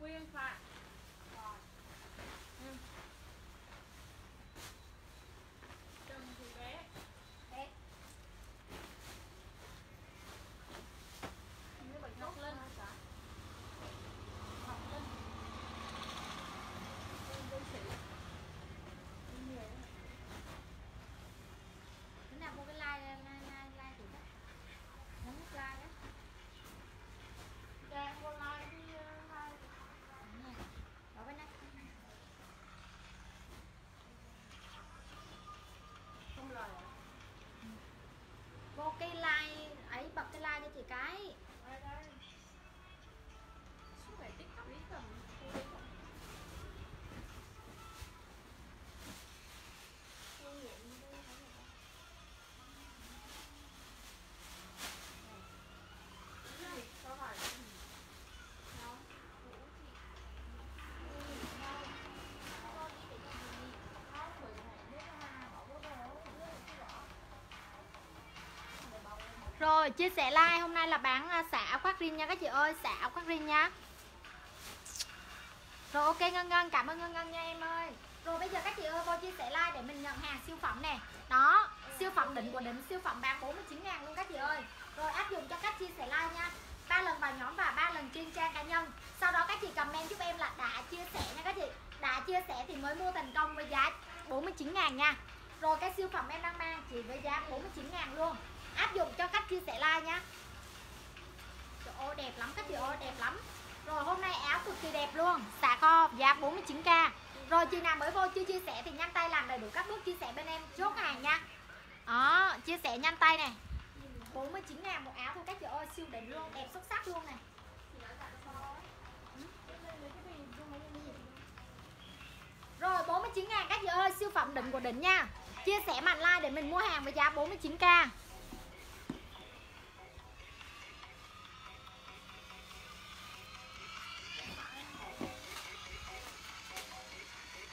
Quyên Phạm. Rồi. Trần Thị Bé. Bé. Nó bật nốt lên hả cả? Học lên. Con sĩ. Đi về. Thế nào mua cái like tụi nó. Nó mất like đó. Trang con like đi like. Bỏ bên đây. Không lời à? Vô cái like ấy, bật cái like cho chị cái. Đây đây. Suốt ngày TikTok đi cầm. Không vậy đi. Rồi chia sẻ like hôm nay là bán xả khoác rin nha các chị ơi, xả khoác rin nha. Rồi ok Ngân Ngân, cảm ơn Ngân Ngân nha em ơi. Rồi bây giờ các chị ơi cô chia sẻ like để mình nhận hàng siêu phẩm nè. Đó, siêu phẩm đỉnh của đỉnh, siêu phẩm bán 49.000 luôn các chị ơi. Rồi áp dụng cho các chia sẻ like nha. 3 lần vào nhóm và 3 lần trên trang cá nhân. Sau đó các chị comment giúp em là đã chia sẻ nha các chị. Đã chia sẻ thì mới mua thành công với giá 49.000 nha. Rồi cái siêu phẩm em đang mang chỉ với giá 49.000 luôn. Áp dụng cho cách chia sẻ like nha. Trời ơi đẹp lắm các chị ơi, đẹp lắm. Rồi hôm nay áo cực kỳ đẹp luôn, xả co giá 49k. Rồi chị nào mới vô chưa chia sẻ thì nhanh tay làm đầy đủ các bước chia sẻ bên em chốt hàng nha. Đó, chia sẻ nhanh tay này. 49.000 một áo thôi các chị ơi, siêu đỉnh luôn, đẹp xuất sắc luôn này. Rồi 49.000 các chị ơi, siêu phẩm đỉnh của đỉnh nha. Chia sẻ mạnh like để mình mua hàng với giá 49k.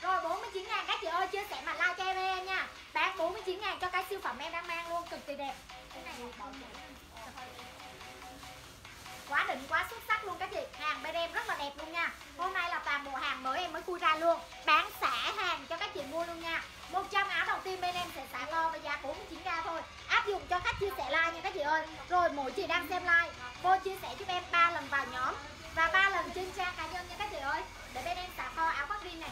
Rồi 49.000 các chị ơi, chia sẻ mà like cho em nha. Bán 49.000 cho cái siêu phẩm em đang mang luôn, cực kỳ đẹp. Cái này là quá đỉnh, quá xuất sắc luôn các chị. Hàng bên em rất là đẹp luôn nha. Hôm nay là toàn bộ hàng mới em mới khui ra luôn. Bán xả hàng cho các chị mua luôn nha. 100 áo đầu tiên bên em sẽ xả co với giá 49k thôi. Áp dụng cho khách chia sẻ like nha các chị ơi. Rồi mỗi chị đang xem like, cô chia sẻ giúp em 3 lần vào nhóm và 3 lần trên trang cá nhân nha các chị ơi. Để bên em xả kho áo khoác rin này.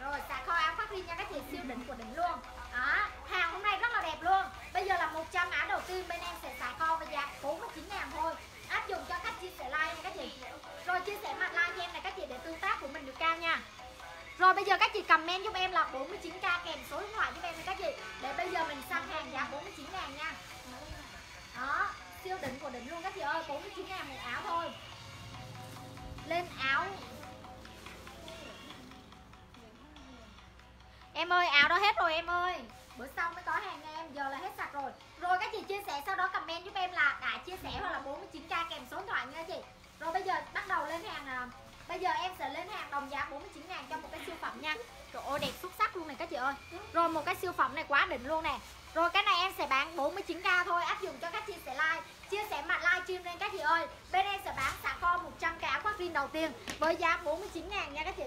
Rồi xả kho áo khoác rin nha các chị, siêu đỉnh của đỉnh luôn. Đó, hàng hôm nay rất là đẹp luôn. Bây giờ là 100 áo đầu tiên bên em sẽ xả kho với giá 49.000 thôi. Áp dụng cho khách chia sẻ like nha các chị. Rồi chia sẻ mặt like cho em này các chị để tương tác của mình được cao nha. Rồi bây giờ các chị comment giúp em là 49k kèm số điện thoại giúp em nha các chị. Để bây giờ mình săn hàng giá 49.000 nha. Đó, siêu đỉnh của đỉnh luôn các chị ơi, 49.000 một áo thôi. Lên áo. Em ơi áo đó hết rồi em ơi. Bữa sau mới có hàng nha em, giờ là hết sạch rồi. Rồi các chị chia sẻ sau đó comment giúp em là đã chia sẻ hoặc là 49k kèm số điện thoại nha chị. Rồi bây giờ bắt đầu lên hàng nào. Bây giờ em sẽ lên hàng đồng giá 49.000 cho một cái siêu phẩm nha. Trời ơi đẹp xuất sắc luôn này các chị ơi. Rồi một cái siêu phẩm này quá đỉnh luôn nè. Rồi cái này em sẽ bán 49k thôi, áp dụng cho các chia sẻ like, chia sẻ mặt live stream lên các chị ơi. Bên em sẽ bán xả kho 100 cái áo khoác rin đầu tiên với giá 49.000 nha các chị.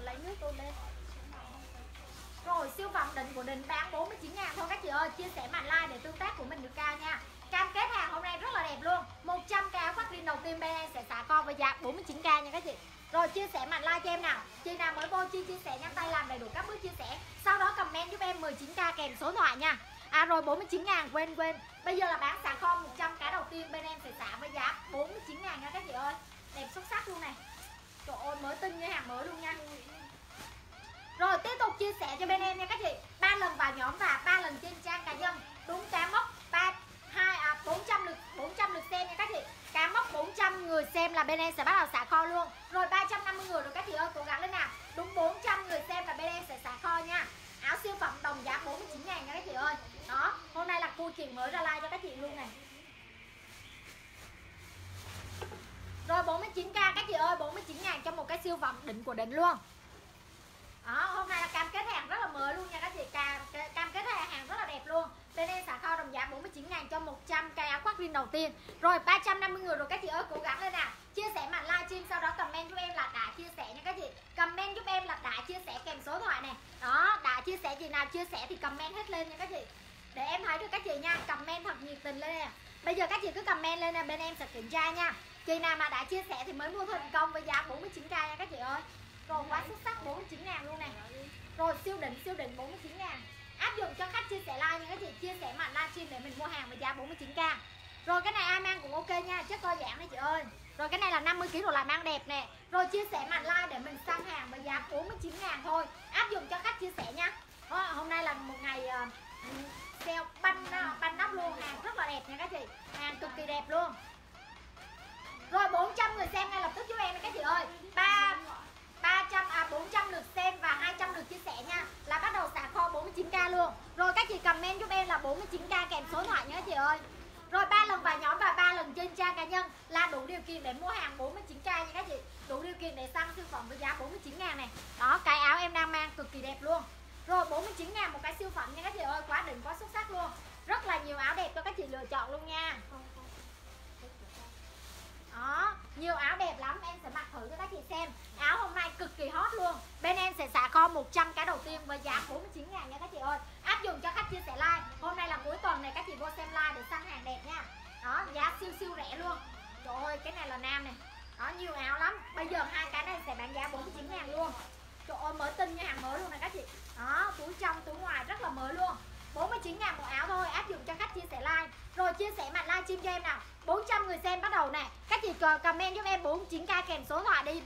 Lấy nước tôi lên. Rồi siêu phẩm đỉnh của đỉnh bán 49.000 thôi các chị ơi, chia sẻ mặt like để tương tác của mình được cao nha. Cam kết hàng hôm nay rất là đẹp luôn. 100 cái áo khoác rin đầu tiên bên em sẽ xả kho với giá 49k nha các chị. Rồi chia sẻ mạnh like cho em nào. Chị nào mới vô chia sẻ nhanh tay làm đầy đủ các bước chia sẻ. Sau đó comment giúp em 19k kèm số thoại nha. À rồi 49.000 quên. Bây giờ là bán xả kho 100 cái đầu tiên bên em sẽ xả với giá 49.000 nha các chị ơi. Đẹp xuất sắc luôn này. Trời ơi mới tinh như hàng mới luôn nha. Rồi tiếp tục chia sẻ cho bên em nha các chị. 3 lần vào nhóm và 3 lần trên trang cá nhân. Đúng cá mốc 400 lượt xem nha các chị. Cá mốc 400 người xem là bên em sẽ bắt đầu xả kho luôn. Rồi 350 người rồi các chị ơi, cố gắng lên nào. Đúng 400 người xem là bên em sẽ xả kho nha. Áo siêu phẩm đồng giá 49.000 nha các chị ơi. Đó, hôm nay là cô chị mới ra like cho các chị luôn này. Rồi 49k các chị ơi, 49.000 cho một cái siêu phẩm đỉnh của đỉnh luôn. Đó, hôm nay là cam kết hàng rất là mới luôn nha các chị. Cam kết hàng rất là đẹp luôn. Bên em xả kho đồng giá 49.000 cho 100 cây áo khoác lin đầu tiên. Rồi 350 người rồi các chị ơi, cố gắng lên nào. Chia sẻ màn livestream sau đó comment giúp em là đã chia sẻ nha các chị. Comment giúp em là đã chia sẻ kèm số điện thoại này. Đó, đã chia sẻ chị nào chia sẻ thì comment hết lên nha các chị. Để em thấy được các chị nha, comment thật nhiệt tình lên nè. Bây giờ các chị cứ comment lên nè, bên em sẽ kiểm tra nha. Chị nào mà đã chia sẻ thì mới mua thành công với giá 49k nha các chị ơi. Rồi quá xuất sắc 49.000 luôn nè. Rồi siêu đỉnh 49.000. Áp dụng cho khách chia sẻ like nha các chị, chia sẻ mạnh livestream để mình mua hàng với giá 49k. Rồi cái này ai mang cũng ok nha, chất co giãn đấy chị ơi. Rồi cái này là 50kg rồi lại mang đẹp nè. Rồi chia sẻ mạnh like để mình săn hàng với giá 49.000 thôi. Áp dụng cho khách chia sẻ nha. Hôm nay là một ngày sale banh nóc luôn, hàng rất là đẹp nha các chị. Hàng cực kỳ đẹp luôn. Rồi 400 người xem ngay lập tức giúp em nha các chị ơi. 400 lượt xem và 200 lượt chia sẻ nha, là bắt đầu xả kho 49k luôn. Rồi các chị comment giúp em là 49k kèm số điện thoại nhé chị ơi. Rồi 3 lần vào nhóm và 3 lần trên trang cá nhân là đủ điều kiện để mua hàng 49k nha các chị. Đủ điều kiện để săn siêu phẩm với giá 49.000 này. Đó, cái áo em đang mang cực kỳ đẹp luôn. Rồi 49.000 một cái siêu phẩm nha các chị ơi, quá đỉnh quá xuất sắc luôn. Rất là nhiều áo đẹp cho các chị lựa chọn luôn nha. Đó, nhiều áo đẹp lắm, em sẽ mặc thử cho các chị xem. Áo hôm nay cực kỳ hot luôn. Bên em sẽ xả kho 100 cái đầu tiên với giá 49.000 nha các chị ơi. Áp dụng cho khách chia sẻ like. Hôm nay là cuối tuần này, các chị vô xem like để săn hàng đẹp nha. Đó, giá siêu siêu rẻ luôn. Trời ơi, cái này là nam này. Đó, nhiều áo lắm. Bây giờ hai cái này sẽ bán giá 49.000 luôn. Trời ơi, mới tinh như hàng mới luôn này các chị. Đó, túi trong, túi ngoài rất là mới luôn. 49.000 một áo thôi, áp dụng cho khách chia sẻ like. Rồi chia sẻ mặt livestream cho em nào. 400 người xem bắt đầu nè. Các chị comment giúp em 49k kèm số điện thoại đi,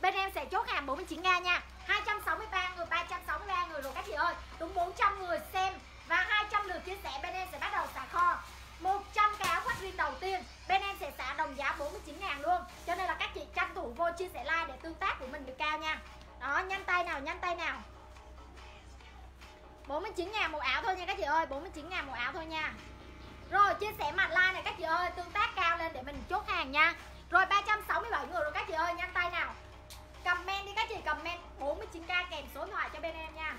bên em sẽ chốt hàng 49k nha. 263 người, 363 người rồi các chị ơi. Đúng 400 người xem và 200 lượt chia sẻ, bên em sẽ bắt đầu xả kho 100 cái áo khoác riêng đầu tiên. Bên em sẽ xả đồng giá 49.000 luôn. Cho nên là các chị tranh thủ vô chia sẻ like để tương tác của mình được cao nha. Đó, nhanh tay nào, nhanh tay nào. 49.000 một áo thôi nha các chị ơi, 49.000 một áo thôi nha. Rồi chia sẻ mặt like này các chị ơi, tương tác cao lên để mình chốt hàng nha. Rồi 367 người rồi các chị ơi, nhanh tay nào. Comment đi các chị, comment 49k kèm số điện thoại cho bên em nha.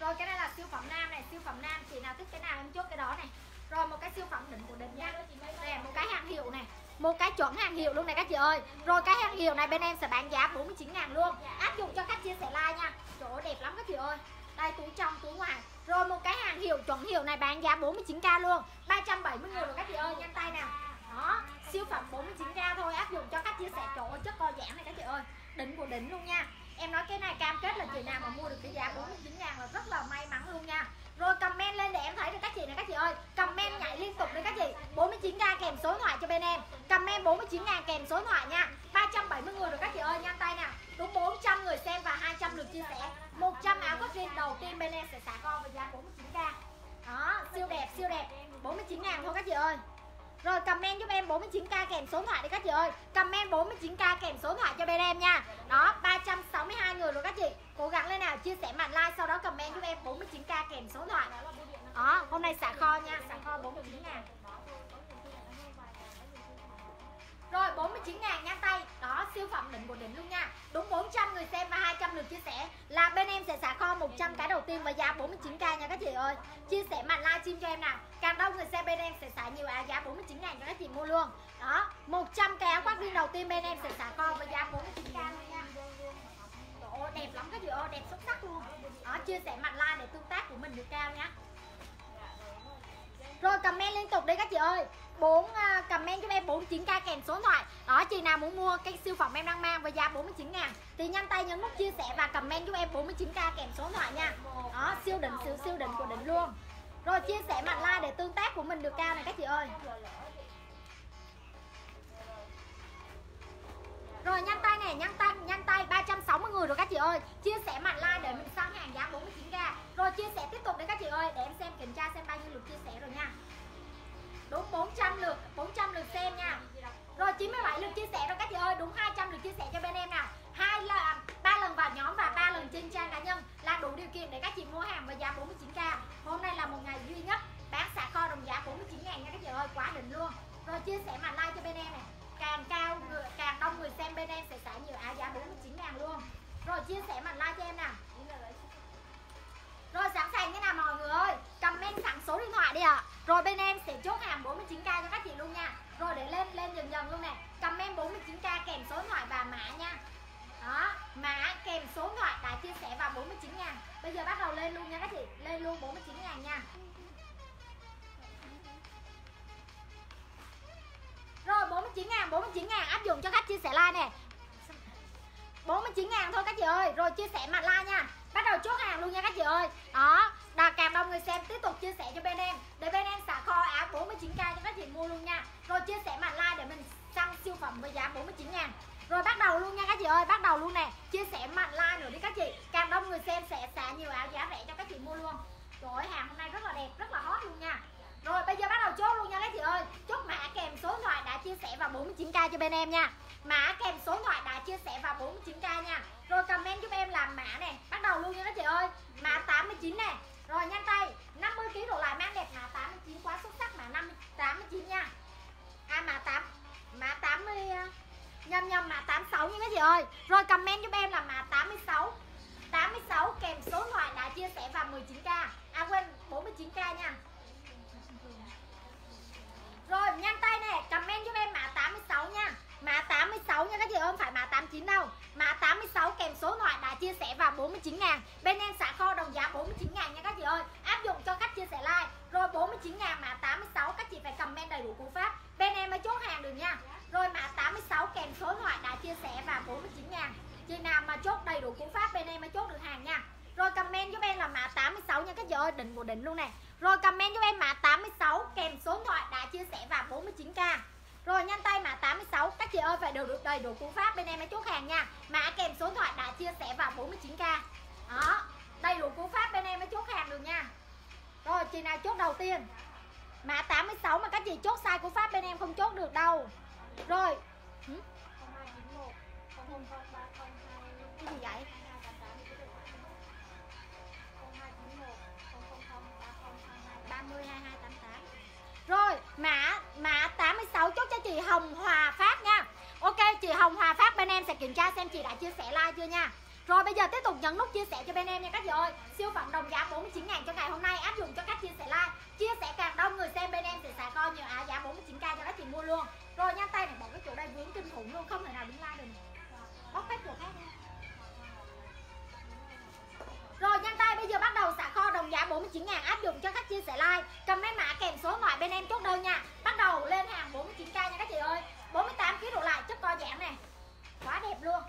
Rồi cái này là siêu phẩm nam này, siêu phẩm nam, chị nào thích cái nào em chốt cái đó này. Rồi một cái siêu phẩm đỉnh của đỉnh nha. Nè, một cái hàng hiệu này, một cái chuẩn hàng hiệu luôn này các chị ơi. Rồi cái hàng hiệu này bên em sẽ bán giá 49.000 luôn. Áp dụng cho khách chia sẻ like nha. Trời ơi, đẹp lắm các chị ơi. Đây, túi trong, túi ngoài. Rồi một cái hàng hiệu chuẩn hiệu này bán giá 49k luôn. 370 người rồi các chị ơi, nhanh tay nào. Đó, siêu phẩm 49k thôi, áp dụng cho khách chia sẻ. Trời ơi, chất co giãn này các chị ơi, đỉnh của đỉnh luôn nha. Em nói cái này cam kết là chị nào mà mua được cái giá 49.000 là rất là may mắn luôn nha. Rồi comment lên để em thấy được các chị này các chị ơi. Comment nhảy liên tục đấy các chị. 49k kèm số điện thoại cho bên em. Comment 49.000 kèm số điện thoại nha. 370 người rồi các chị ơi, nhanh tay nào. Đúng 400 người xem và 200 lượt chia sẻ. 100 áo khoác jean đầu tiên bên em sẽ xả kho với giá 49k. Đó, siêu đẹp, siêu đẹp. 49.000 thôi các chị ơi. Rồi comment giúp em 49k kèm số điện thoại đi các chị ơi. Comment 49k kèm số điện thoại cho bên em nha. Đó, 362 người rồi các chị. Cố gắng lên nào, chia sẻ màn like sau đó comment giúp em 49k kèm số điện thoại. Đó, hôm nay xả kho nha, xả kho 49.000. Rồi 49.000 nha tay. Đó, siêu phẩm đỉnh của đỉnh luôn nha. Đúng 400 người xem và 200 lượt chia sẻ là bên em sẽ xả kho 100 cái đầu tiên với giá 49k nha các chị ơi. Chia sẻ màn livestream cho em nào. Càng đông người xem bên em sẽ xả nhiều áo giá 49.000 cho các chị mua luôn. Đó, 100 cái áo khoác riêng đầu tiên bên em sẽ xả kho với giá 49k luôn nha. Trời ơi, đẹp lắm các chị ơi, đẹp xuất sắc luôn. Đó, chia sẻ màn like để tương tác của mình được cao nha. Rồi comment liên tục đi các chị ơi. Comment giúp em 49k kèm số điện thoại. Đó, chị nào muốn mua cái siêu phẩm em đang mang với giá 49.000 thì nhanh tay nhấn nút chia sẻ và comment giúp em 49k kèm số điện thoại nha. Đó, siêu đỉnh, siêu đỉnh của đỉnh luôn. Rồi chia sẻ mặt like để tương tác của mình được cao này các chị ơi. Rồi nhanh tay này, nhanh tay 360 người rồi các chị ơi. Chia sẻ màn like để mình săn hàng giá 49k. Rồi chia sẻ tiếp tục đấy các chị ơi, để em xem kiểm tra xem bao nhiêu lượt chia sẻ rồi nha. Đúng 400 lượt xem nha. Rồi 97 lượt chia sẻ rồi các chị ơi, đúng 200 lượt chia sẻ cho bên em nào. 3 lần vào nhóm và 3 lần trên trang cá nhân là đủ điều kiện để các chị mua hàng với giá 49k. Hôm nay là một ngày duy nhất bán xả kho đồng giá 49.000 nha các chị ơi, quá đỉnh luôn. Rồi chia sẻ màn like cho bên em này. Càng đông người xem bên em sẽ xả nhiều áo giá 49.000 luôn. Rồi chia sẻ màn like cho em nào. Rồi sẵn sàng như nào mọi người ơi, comment sẵn số điện thoại đi ạ. Rồi bên em sẽ chốt hàng 49k cho các chị luôn nha. Rồi để lên dần dần luôn nè. Comment 49k kèm số điện thoại và mã nha. Đó, mã kèm số điện thoại đã chia sẻ vào 49.000. Bây giờ bắt đầu lên luôn nha các chị, lên luôn 49.000 nha. Rồi 49.000 áp dụng cho khách chia sẻ like nè. 49.000 thôi các chị ơi. Rồi chia sẻ mặt like nha. Bắt đầu chốt hàng luôn nha các chị ơi. Đó, đã càng đông người xem tiếp tục chia sẻ cho bên em để bên em xả kho áo 49k cho các chị mua luôn nha. Rồi chia sẻ mặt like để mình săn siêu phẩm với giá 49.000. Rồi bắt đầu luôn nha các chị ơi, bắt đầu luôn nè. Chia sẻ mặt like nữa đi các chị. Càng đông người xem sẽ xả nhiều áo giá rẻ cho các chị mua luôn. Rồi hàng hôm nay rất là đẹp, rất là hot luôn nha. Rồi bây giờ bắt đầu chốt luôn nha các chị ơi. Chốt mã kèm số điện thoại đã chia sẻ vào 49k cho bên em nha. Mã kèm số điện thoại đã chia sẻ vào 49k nha. Rồi comment giúp em làm mã nè. Bắt đầu luôn nha các chị ơi. Mã 89 nè. Rồi nhanh tay, 50kg đổ lại mang đẹp mã 89 quá xuất sắc mã 89 nha. À mã 80 nhầm mã 86 nha các chị ơi. Rồi comment giúp em là mã 86. 86 kèm số điện thoại đã chia sẻ vào 19k. À quên 49k nha. Rồi nhanh tay nè, comment giúp em mã 86 nha. Mã 86 nha các chị ơi, không phải mã 89 đâu. Mã 86 kèm số điện thoại đã chia sẻ vào 49.000. Bên em xả kho đồng giá 49.000 nha các chị ơi. Áp dụng cho khách chia sẻ like. Rồi 49.000 mã 86, các chị phải comment đầy đủ cú pháp. Bên em mới chốt hàng được nha. Rồi mã 86 kèm số điện thoại đã chia sẻ vào 49.000. Chị nào mà chốt đầy đủ cú pháp bên em mới chốt được hàng nha. Rồi comment giúp em là mã 86 nha các chị ơi, đỉnh của đỉnh luôn nè. Rồi comment giúp em mã 86 kèm số điện thoại đã chia sẻ vào 49k. Rồi nhanh tay mã 86, các chị ơi phải đều được đầy đủ cú pháp bên em mới chốt hàng nha. Mã kèm số điện thoại đã chia sẻ vào 49k. Đó, đầy đủ cú pháp bên em mới chốt hàng được nha. Rồi chị nào chốt đầu tiên mã 86 mà các chị chốt sai cú pháp bên em không chốt được đâu. Rồi. Cái gì vậy? Rồi mã 86 chốt cho chị Hồng Hòa Phát nha. Ok chị Hồng Hòa Phát bên em sẽ kiểm tra xem chị đã chia sẻ like chưa nha. Rồi bây giờ tiếp tục nhấn nút chia sẻ cho bên em nha các chị ơi. Siêu phẩm đồng giá 49.000 cho ngày hôm nay áp dụng cho các chia sẻ like. Chia sẻ càng đông người xem bên em sẽ xả kho nhiều áo giá 49k cho các chị mua luôn. Rồi nhanh tay này bỏ cái chỗ đây vướng kinh khủng luôn, không thể nào đứng like được. Bóc hết chỗ khác nha. Rồi nhanh tay bây giờ bắt đầu xả kho đồng giá 49.000 áp dụng cho các chia sẻ like. Comment mã kèm số ngoại bên em chốt đơn nha. Bắt đầu lên hàng 49k nha các chị ơi. 48kg đổ lại chất co giãn này. Quá đẹp luôn.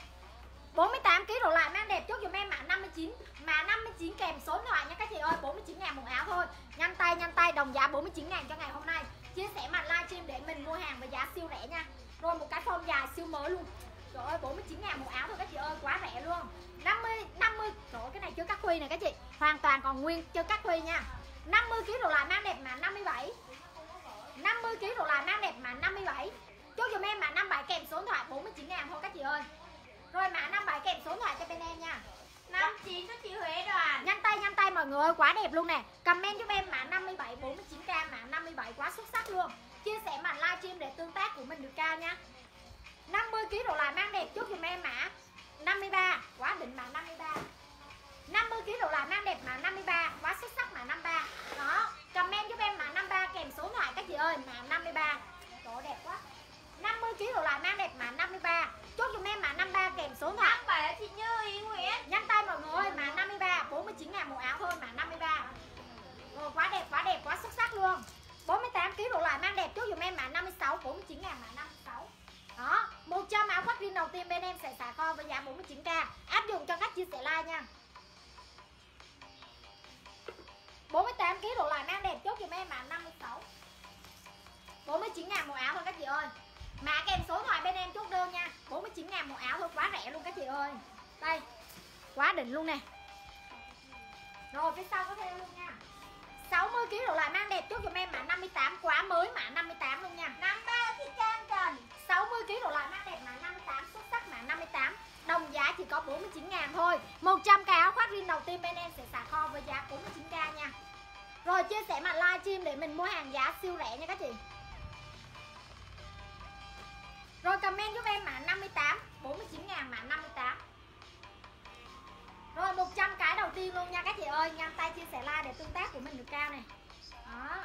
48kg đổ lại mang đẹp chốt dùm em mã 59. Mã 59 kèm số ngoại nha các chị ơi, 49.000 một áo thôi. Nhanh tay đồng giá 49.000 cho ngày hôm nay. Chia sẻ mặt livestream để mình mua hàng với giá siêu rẻ nha. Rồi một cái form dài siêu mới luôn. Trời ơi 49.000 một áo thôi các chị ơi, quá rẻ luôn. 50. Trời ơi, cái này chưa cắt khuy nè các chị. Hoàn toàn còn nguyên chưa cắt khuy nha. 50kg đổ lại mang đẹp mã 57. 50kg đổ lại mang đẹp mã 57. Chốt dùm em mã 57 kèm số điện thoại 49.000 thôi các chị ơi. Rồi mã 57 kèm số điện thoại cho bên em nha. 59 cho chị Huế Đoàn. Nhanh tay mọi người ơi, quá đẹp luôn nè. Comment giúp em mã 57 49k, mã 57 quá xuất sắc luôn. Chia sẻ màn livestream để tương tác của mình được cao nha. 50kg đổ lại mang đẹp chốt dùm em mã 53, quá đỉnh mã 53. 50kg đổ lại mang đẹp mã 53, quá xuất sắc mã 53. Đó, comment giúp em mã 53 kèm số điện thoại các chị ơi, mã 53. Đó đẹp quá. 50kg đổ lại mang đẹp mã 53. Chốt dùm em mã 53 kèm số điện thoại. 57 chị Như Ý Nguyễn. Nhanh tay mọi người ơi, mã 53 49.000 một áo thôi, mã 53. Rồi quá đẹp, quá xuất sắc luôn. 48kg đổ lại mang đẹp chốt dùm em mã 56 49.000 mã 56. Đó, 100 áo khoác riêng đầu tiên bên em sẽ xả kho với giá 49k. Áp dụng cho các chia sẻ like nha. 48kg đổ lại mang đẹp chốt dùm em mã 56. 49.000 một áo thôi các chị ơi. Mã kèm số ngoài bên em chốt đơn nha. 49.000 một áo thôi, quá rẻ luôn các chị ơi. Đây, quá đỉnh luôn nè. Rồi phía sau có theo luôn nha. 60kg đổ lại mang đẹp chốt dùm em mã 58, quá mới mã 58 luôn nha. 53 thì Trang Trần. 60kg đổ lại mang đẹp mã 58, xuất sắc mã 58. Đồng giá chỉ có 49.000 thôi. 100 cái áo khoác riêng đầu tiên bên em sẽ xả kho với giá 49k nha. Rồi chia sẻ màn livestream để mình mua hàng giá siêu rẻ nha các chị. Rồi comment giúp em mã 58 49.000 mã 58. Rồi 100 cái đầu tiên luôn nha các chị ơi. Nhanh tay chia sẻ like để tương tác của mình được cao này. Đó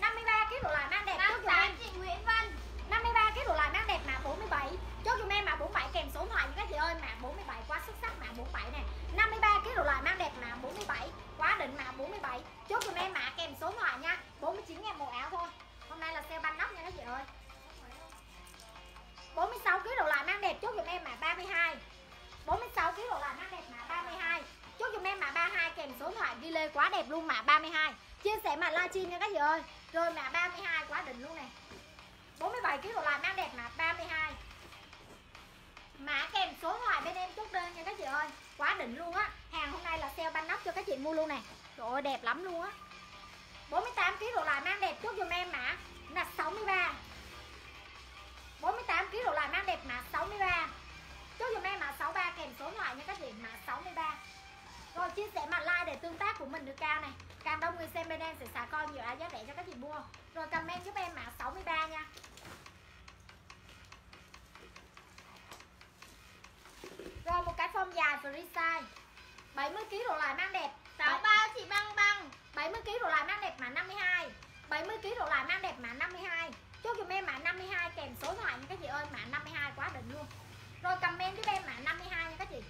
53 kg đổ lại mang đẹp. 58 chị Nguyễn Vân, 53 kg đổ lại mang đẹp mã 47. Chốt dùm em mã 47 kèm số thoại nha các chị ơi. Mã 47 quá xuất sắc, mã 47 này. 53 kg đổ lại mang đẹp mã 47 quá đỉnh, mã 47. Chốt dùm em mã kèm số thoại nha. 49.000 một áo thôi. Hôm nay là sale ban nóc nha các chị ơi. 46 kg đổ lại mang đẹp, chốt dùm em mã 32. 46 kg đổ lại mang đẹp mã 32. Chốt dùm em mã 32 kèm số thoại ghi lê quá đẹp luôn, mã 32. Chia sẻ mã livestream nha các chị ơi. Rồi mã 32 quá đỉnh luôn này. 47 kg đổ lại mang đẹp mã 32. Mã kèm số thoại bên em chốt đơn nha các chị ơi. Quá đỉnh luôn á. Hàng hôm nay là sale ban nóc cho các chị mua luôn này. Trời ơi đẹp lắm luôn á. 48 kg đổ lại mang đẹp, chốt dùm em mã là 63. 48 kg đổ lại mang đẹp mã 63. Chốt dùm em mã 63 kèm số thoại nha các chị, mã 63. Rồi chia sẻ mã like để tương tác của mình được cao này. Càng đông người xem bên em sẽ xả coi nhiều áo giá rẻ cho các chị mua. Rồi comment giúp em mã 63 nha. Rồi một cái form dài free size. 70 kg đổ lại mang đẹp. 63 chị Băng Băng. 70 kg đổ lại mang đẹp mã 52. 70 kg đổ lại mang đẹp mã 52. Chốt dùm em mã 52 kèm số thoại nha các chị ơi, mã 52 quá đỉnh luôn. Rồi comment giúp em mã 52 nha các chị.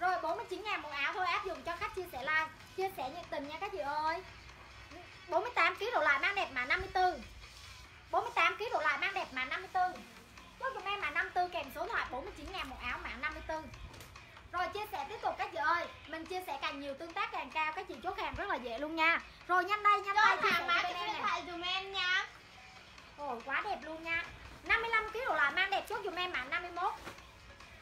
Rồi 49.000 một áo thôi, áp dụng cho khách chia sẻ like, chia sẻ nhiệt tình nha các chị ơi. 48 kg đổ lại mang đẹp mã 54. 48 kg đổ lại mang đẹp mã 54. Chốt dùm em mã 54 kèm số thoại 49.000 một áo mã 54. Rồi chia sẻ tiếp tục các chị ơi. Mình chia sẻ càng nhiều tương tác càng cao, các chị chốt hàng rất là dễ luôn nha. Rồi nhanh đây, nhanh tay chia sẻ bên em này. Thầy dùm em nha. Ồ quá đẹp luôn nha. 55 kg đổ lại mang đẹp, chốt dùm em mã 51.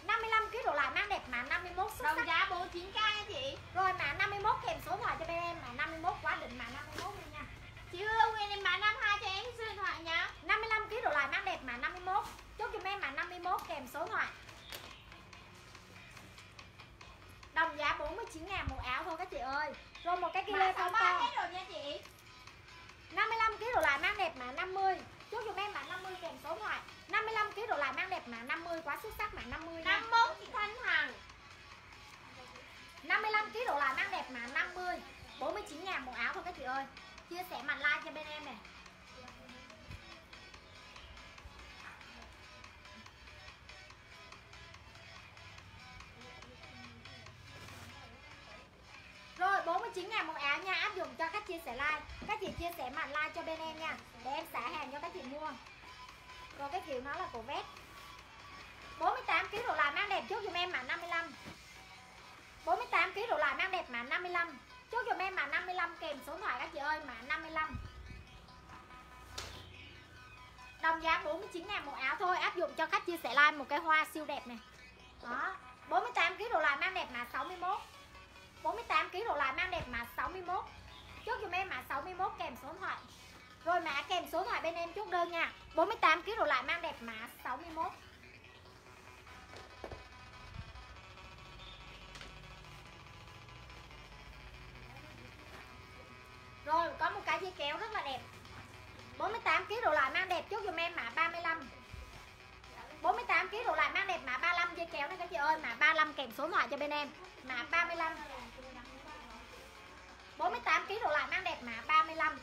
55 kg đổ lại mang đẹp mã 51 xuất sắc. Đồng giá 49k nha chị. Rồi mã 51 kèm số thoại cho bên em, mã 51 quá đỉnh, mã 51 luôn nha. Chị Hương em lên mã 52 cho em số điện thoại nha. 55 kg đổ lại mang đẹp mã 51. Chốt dùm em mã 51 kèm số thoại. Đồng giá 49.000 một áo thôi các chị ơi. Rồi một cái kilo con to. 55 kg đổ lại mang đẹp mã 50. Chốt dùm em mã 50 kèm số thoại. 55 kg đổ lại mang đẹp mã 50 quá xuất sắc, mã 50. 54 chị Thanh Hằng. 55 kg đổ lại mang đẹp mã 50. 49.000 một áo thôi các chị ơi. Chia sẻ màn like cho bên em này. Rồi 49.000 một áo nha, áp dụng cho các chia sẻ like. Các chị chia sẻ màn like cho bên em nha, để em xả hàng cho các chị mua. Rồi cái kiểu nó là cổ vest. 48 kg đổ lại mang đẹp, chốt dùm em mã 55. 48 kg đổ lại mang đẹp mã 55. Chốt dùm em mã 55 kèm số thoại các chị ơi, mã 55. Đồng giá 49.000 một áo thôi, áp dụng cho khách chia sẻ like. Một cái hoa siêu đẹp này. Đó, 48 kg đổ lại mang đẹp mã 61. 48 kg đổ lại mang đẹp mã 61. Chốt dùm em mã 61 kèm số thoại. Rồi mã kèm số thoại bên em chốt đơn nha. 48 kg đổ lại mang đẹp mã 61. Rồi có một cái dây kéo rất là đẹp. 48 kg đổ lại mang đẹp, chốt dùm em mã 35. 48 kg đổ lại mang đẹp mã 35, dây kéo này các chị ơi, mã 35 kèm số thoại cho bên em, mã 35. 48 kg đổ lại mang đẹp mã 35.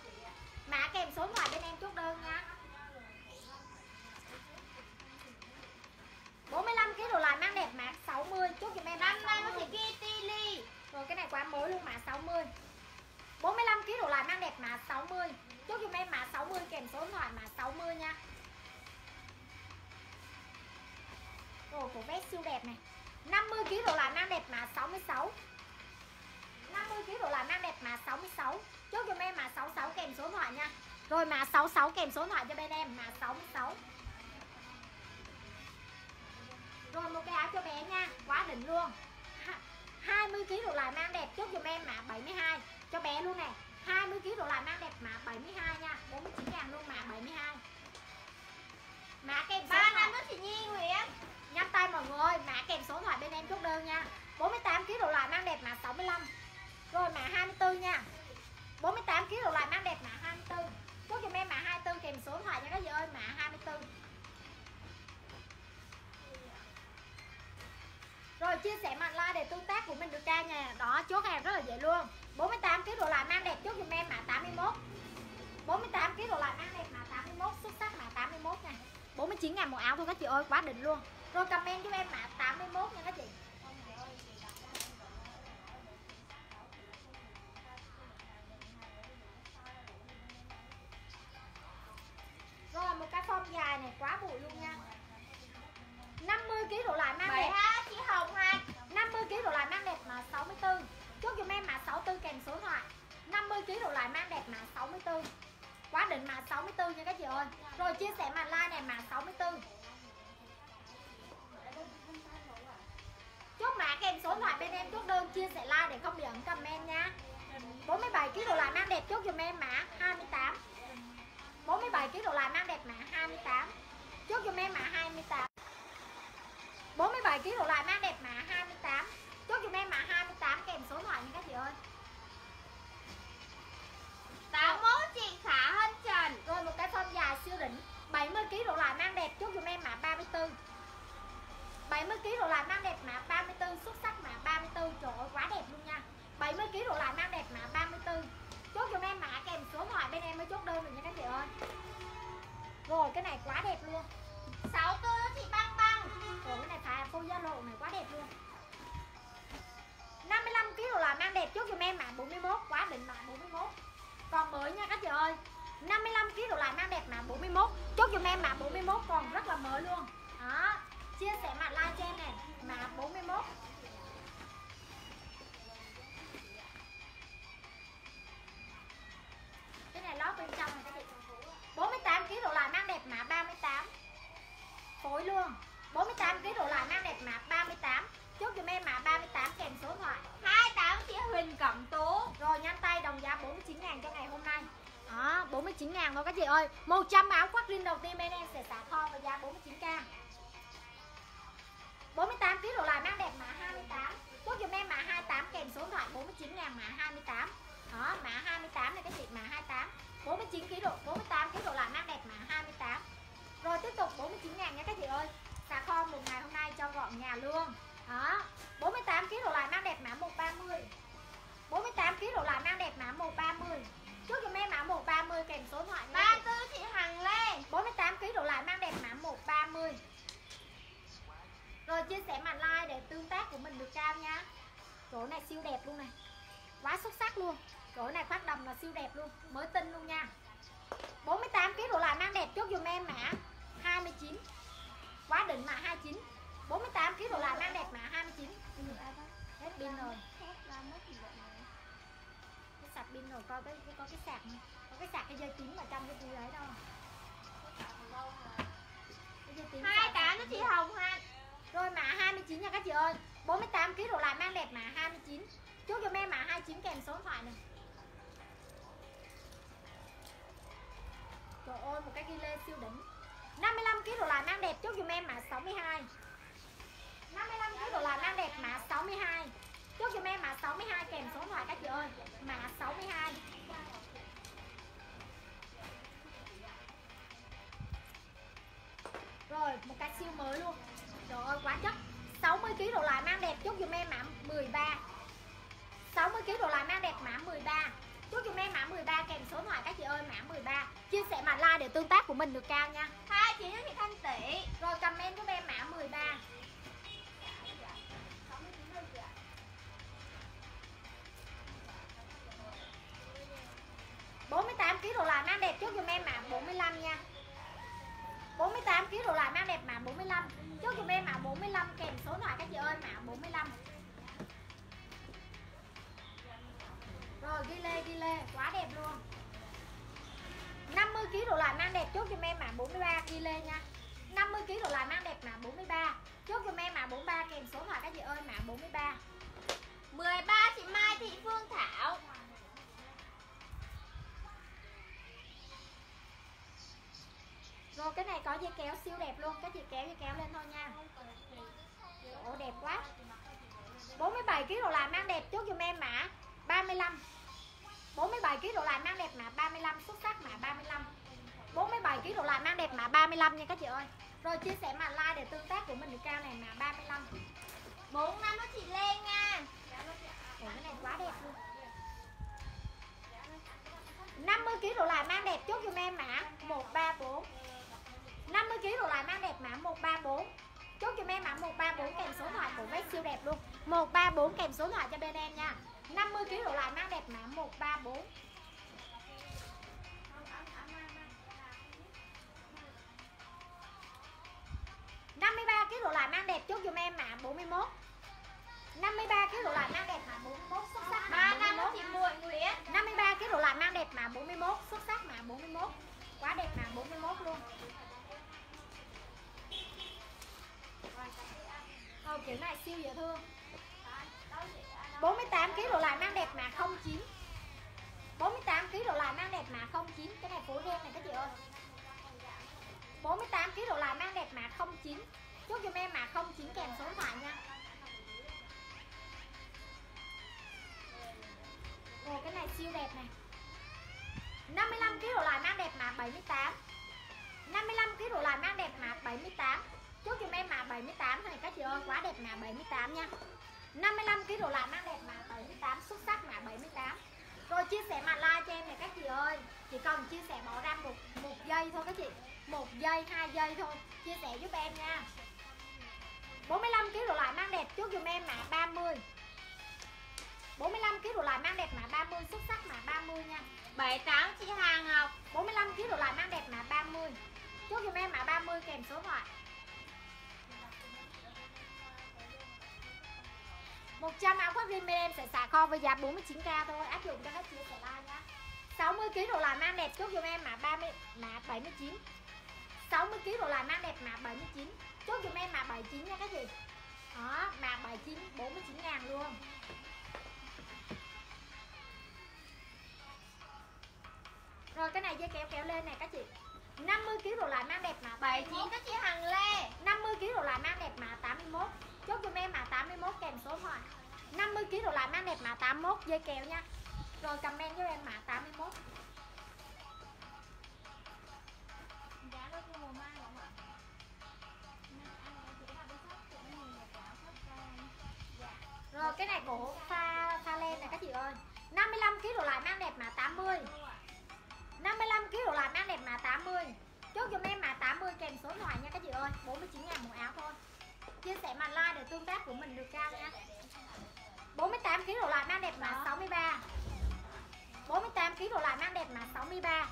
Mã kèm số thoại bên em chốt đơn nha. 45 kg đổ lại mang đẹp mã 60, chốt dùm em mã 60. Rồi cái này quá mới luôn, mã 60. 45 kg đổ lại mang đẹp mã 60. Chốt dùm em mã 60 kèm số thoại mã 60 nha. Rồi cổ vest siêu đẹp này. 50 kg đổ lại mang đẹp mã 66. 50 kg đổ lại mang đẹp mã 66. Chốt dùm em mã 66 kèm số thoại nha. Rồi mã 66 kèm số thoại cho bên em, mã 66. Rồi một cái áo cho bé nha, quá đỉnh luôn. 20 kg đổ lại mang đẹp, chốt dùm em mã 72 cho bé luôn nè. 20 kg đổ lại mang đẹp mã 72 nha. 49.000 luôn, mã 72. Mã kèm 35 đó chị Nhi Nguyễn. Nhắm tay mọi người, mã kèm số thoại bên em chốt đơn nha. 48 kg đổ lại mang đẹp mã 65. Rồi mã 24 nha. 48 kg đổ lại mang đẹp mã 24. Chốt dùm em mã 24 kèm số điện thoại nha các chị ơi, mã 24. Rồi chia sẻ mạnh like để tương tác của mình được ra nha. Đó, chốt hàng rất là dễ luôn. 48kg đổ lại mang đẹp, chốt dùm em mã 81. 48kg đổ lại mang đẹp mã 81, xuất sắc mã 81 nha. 49.000 một áo thôi các chị ơi, quá đỉnh luôn. Rồi comment giúp em mã 81 nha các chị. Rồi một cái form dài này quá bụi luôn nha. 50kg đổ lại mang đẹp. Chị Hồng ha. 50kg đổ lại mang đẹp mã 64. Chốt dùm em mã 64 kèm số thoại. 50kg đổ lại mang đẹp mã 64. Quá đỉnh mã 64 nha các chị ơi. Rồi chia sẻ mã like này mã 64. Chốt mã kèm số thoại bên em, chốt đơn chia sẻ like để không bị ẩn comment nha. 47kg đổ lại mang đẹp, chốt dùm em mã 28. 47kg đổ lại mang đẹp mã 28. Chốt dùm em mã 28. 47kg đổ lại mang đẹp mã 28. Chốt dùm em mã 28 kèm số thoại nha các chị ơi. 81 chị Khả Hân Trần. Rồi một cái form dài siêu đỉnh. 70kg đổ lại mang đẹp, chốt dùm em mã 34. 70kg đổ lại mang đẹp mã 34, xuất sắc mã 34, trời ơi quá đẹp luôn nha. 70kg đổ lại mang đẹp mã 34. Chốt dùm em mã kèm số thoại bên em mới chốt đơn được nha các chị ơi. Rồi cái này quá đẹp luôn. 64 chị Băng Băng. Rồi cái này phải cô Zalo này quá đẹp luôn. 55kg đổ lại mang đẹp, chốt dùm em mã 41, quá đỉnh mã 41. Còn mới nha các chị ơi. 55kg đổ lại mang đẹp mã 41, chốt dùm em mã 41 còn rất là mới luôn. Đó, chia sẻ mã like cho em này, mã 41. Cái này lót bên trong này các chị. 48kg đổ lại mang đẹp mã 38. Phối luôn. 48kg đổ lại mang đẹp mã 38. Chốt dùm em mã 38 kèm số điện thoại. 28 chị Huỳnh Cẩm Tú. Rồi nhanh tay đồng giá 49.000 cho ngày hôm nay. Đó, 49.000 thôi các chị ơi. 100 áo khoác riêng đầu tiên bên em sẽ xả kho với giá 49k. 48kg đổ lại mang đẹp mã 28. Chốt dùm em mã 28 kèm số điện thoại 49.000 mã 28. Đó, mã 28 này các chị, mã 28. 48kg đổ lại mang đẹp mã 28. Rồi tiếp tục 49.000 nha các chị ơi. Xả kho một ngày hôm nay cho gọn nhà luôn. Đó, 48kg đổ lại mang đẹp mã 130. 48kg đổ lại mang đẹp mã 130. Chốt dùm em mã 130 kèm số điện thoại 34 chị Hằng Lê. 48kg đổ lại mang đẹp mã 130. Rồi chia sẻ màn like để tương tác của mình được cao nha. Chỗ này siêu đẹp luôn này. Quá xuất sắc luôn. Chỗ này khoác đầm là siêu đẹp luôn, mới tinh luôn nha. 48kg đổ lại mang đẹp, chốt dùm em mã 29. Quá đỉnh mã 29. 48kg đổ lại mang đẹp mã 29. Hết pin rồi. Cái sạc pin rồi, coi có cái sạc này. Có cái sạc cái dây tím ở trong cái túi đấy đâu. Cái dây tím. 28 cho chị Hồng ha. Rồi mã 29 nha các chị ơi. 48kg đổ lại mang đẹp mã 29. Chốt dùm em mã 29 kèm số điện thoại này. Trời ơi một cái ghi lê siêu đỉnh. 55kg đổ lại mang đẹp, chốt dùm em mã 62. 55kg đổ lại mang đẹp mã 62. Chốt dùm em mã 62 kèm số điện thoại các chị ơi. Mã 62. Rồi một cái siêu mới luôn. Trời ơi quá chất. 60kg đổ lại mang đẹp, chốt dùm em mã 13. 60kg đổ lại mang đẹp mã 13. Chốt dùm em mã 13 kèm số điện thoại các chị ơi, mã 13. Chia sẻ mã like để tương tác của mình được cao nha. 29 chị Thanh Tỷ. Rồi comment giúp em mã 13. Kg đổ lại mang đẹp, chốt dùm em mã 45 nha. 48kg đổ lại mang đẹp mã 45. Chốt dùm em mã 45 kèm số điện thoại các chị ơi, mã 45. Rồi ghi lê quá đẹp luôn. 50kg đổ lại mang đẹp, chốt dùm em mã 43 ghi lê nha. 50kg đổ lại mang đẹp mã 43. Chốt dùm em mã 43 kèm số điện thoại các chị ơi, mã 43. 13 chị Mai Thị Phương Thảo. Rồi cái này có dây kéo siêu đẹp luôn, các chị kéo dây kéo lên thôi nha. Ồ đẹp quá. 47kg đổ lại mang đẹp, chốt dùm em mã 35. 47kg kg lại mang đẹp mã 35, xuất sắc mã 35. 47 kg lại mang đẹp mã 35 nha các chị ơi. Rồi chia sẻ mã like để tương tác của mình được cao này mã 35. 45 nó chị lên nha. Ủa, cái này quá đẹp luôn. 50 kg đổ lại mang đẹp chốt dùm em mã 134. 50 kg đổ lại mang đẹp mã 134. Chốt dùm em mã 134 kèm số điện thoại của vest siêu đẹp luôn. 134 kèm số điện thoại cho bên em nha. 50 kg đổ lại mang đẹp mã 134. Kg lại mang đẹp chốt dùm em mã 41. 53 kg lại mang đẹp mã 41 xuất sắc mã 41 chị Muội Nguyễn. 53 kg lại mang đẹp mã 41 xuất sắc mã 41. Quá đẹp mã 41 luôn. Thôi kiểu này siêu dễ thương. 48 kg lại mang đẹp mã 09. 48 kg lại mang đẹp mã 09, cái này phối đen này các chị ơi. 48 kg lại mang đẹp mã 09. Chốt dùm em mã 09 kèm số điện thoại nha. Ồ, cái này siêu đẹp này. 55 kg lại mang đẹp mã 78. 55 kg lại mang đẹp mã 78. Chốt dùm em mã 78 này các chị ơi, quá đẹp mã 78 nha. 55 kg lại mang đẹp mã 78 xuất sắc mã 78. Rồi chia sẻ mã like cho em này các chị ơi. Chỉ cần chia sẻ bỏ ra một giây thôi các chị. 1 giây, 2 giây thôi. Chia sẻ giúp em nha. 45 kg lại mang đẹp chốt dùm em mã 30. 45 kg lại mang đẹp mã 30 xuất sắc mã 30 nha. 78 chị Hà Ngọc. 45 kg lại mang đẹp mã 30. Chốt dùm em mã 30 kèm số thoại. 100 áo khoác riêng bên em sẽ xả kho với giá 49k thôi, áp dụng cho các chia sẻ like nha. 60 kg lại mang đẹp chốt dùm em mã 30 mã 79. 60 kg lại mang đẹp mã 79. Chốt dùm em mã 79 nha các chị. Đó, mã 79 49.000 luôn. Rồi cái này dây kéo lên này các chị. 50 kg lại mang đẹp mã 79 các chị Hằng Lê. 50 kg lại mang đẹp mã 81. Chốt dùm em mã 81 kèm số thoại. 50 kg lại mang đẹp mã 81 dây kéo nha. Rồi comment với em mã 81. Giá đó cho mùa mai không ạ? Rồi cái này của pha len này các chị ơi. 55 kg lại mang đẹp mã 80. 55 kg lại mang đẹp mã 80. Chốt dùm em mã 80 kèm số ngoài nha các chị ơi. 49.000 một áo thôi. Chia sẻ màn like để tương tác của mình được cao nha. 48 kg lại mang đẹp mã 63. 48 kg lại mang đẹp mã 63.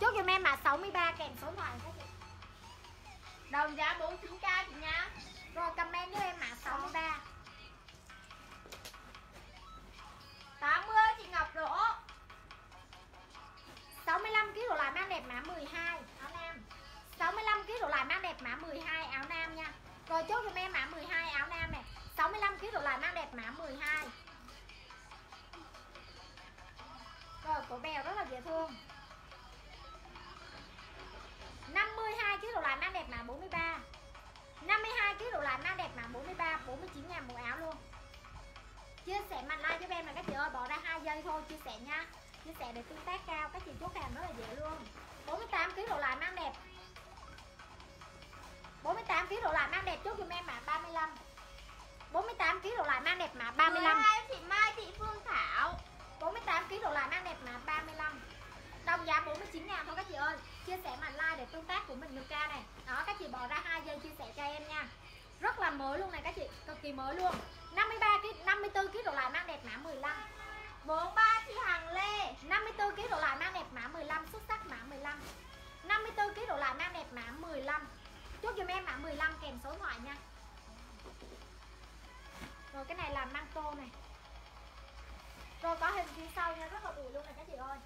Chốt dùm em mã 63 kèm số thoại các chị. Đồng giá 49k chị nha. Rồi comment với em mã 63. 80 chị Ngọc Đỗ. 65 kg lại mang đẹp mã 12 áo nam. 65 kg lại mang đẹp mã 12 áo nam nha. Rồi chốt dùm em mã 12 áo nam này. 65 kg lại mang đẹp mã 12. Rồi cổ bèo rất là dễ thương. 52 kg lại mang đẹp mã 43. 52 kg lại mang đẹp mã 43, 49.000 một áo luôn. Chia sẻ màn like giúp em là các chị ơi, bỏ ra 2 giây thôi chia sẻ nha. Chia sẻ để tương tác cao, các chị chốt hàng rất là dễ luôn. 48 kg lại mang đẹp. 48 kg lại mang đẹp chốt dùm em mã 35. 48 kg lại mang đẹp mã 35. 12 chị Mai Thị Phương Thảo. 48 kg lại mang đẹp mã 35. Đồng giá 49.000 thôi các chị ơi. Chia sẻ màn like để tương tác của mình được cao này. Đó, các chị bỏ ra 2 giây chia sẻ cho em nha. Rất là mới luôn này các chị, cực kỳ mới luôn. 53 kg, 54 kg lại mang đẹp mã 15. 43 chị Hằng Lê. 54 kg lại mang đẹp mã 15 xuất sắc mã 15. 54 kg lại mang đẹp mã 15. Chốt dùm em mã 15 kèm số thoại nha. Rồi cái này là mang tô này. Rồi có hình phía sau nha, rất là ủi luôn này các chị ơi.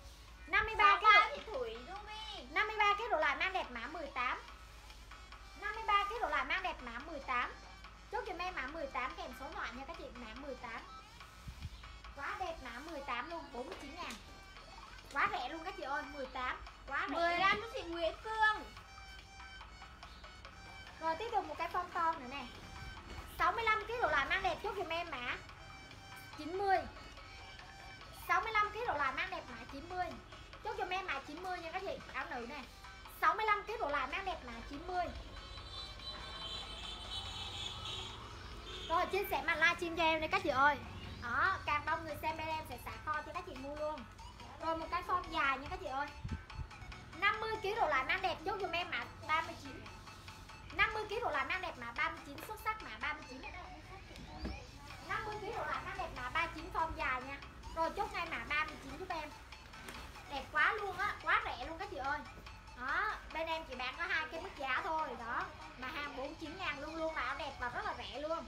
53 kg chị Thủy Lumi. 53 kg lại mang đẹp mã 18. 53 kg lại mang đẹp mã 18. Chốt dùm em mã 18 kèm số thoại nha các chị, mã 18. Quá đẹp mã 18 luôn, 49.000. Quá rẻ luôn các chị ơi, 18. Quá rẻ. 15 của chị Nguyễn Phương. Rồi tiếp tục một cái phong to nữa nè. 65 kg lại mang đẹp chốt dùm em mã 90. 65 kg lại mang đẹp mã 90. 90. Chốt dùm em mã 90 nha các chị. Áo nữ nè, 65 kg đổ lại, mang đẹp mã 90. Rồi chia sẻ màn livestream cho em đây các chị ơi. Đó, càng đông người xem bên em sẽ xả kho cho các chị mua luôn. Rồi một cái form dài nha các chị ơi, 50 kg đổ lại, mang đẹp. Chốt dùm em mã 39. 50 kg đổ lại, mang đẹp mã 39. Xuất sắc mã 39. 50 kg đổ lại, mang đẹp mã 39, form dài nha. Rồi chốt ngay mã 39 giúp em. Đẹp quá luôn á, quá rẻ luôn các chị ơi. Đó, bên em chỉ bán có hai cái mức giá thôi. Đó, mà hàng 49.000 luôn luôn là áo đẹp và rất là rẻ luôn.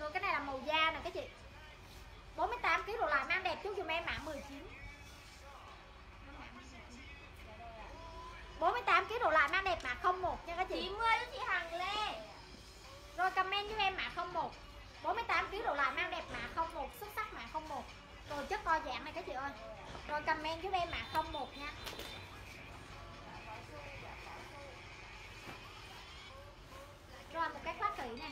Rồi cái này là màu da nè các chị. 48 kg đổ lại, mang đẹp. Chốt dùm em mã 19. 48 kg đổ lại, mang đẹp mã 01 nha các chị. 90 cho chị Hằng Lê. Rồi comment giúp em mã 01. 48 kg đổ lại, mang đẹp mã 01, xuất sắc mã 01. Rồi chất to dạng này các chị ơi. Rồi comment giúp em mã 01 nha. Rồi một cái khoác kỹ nè,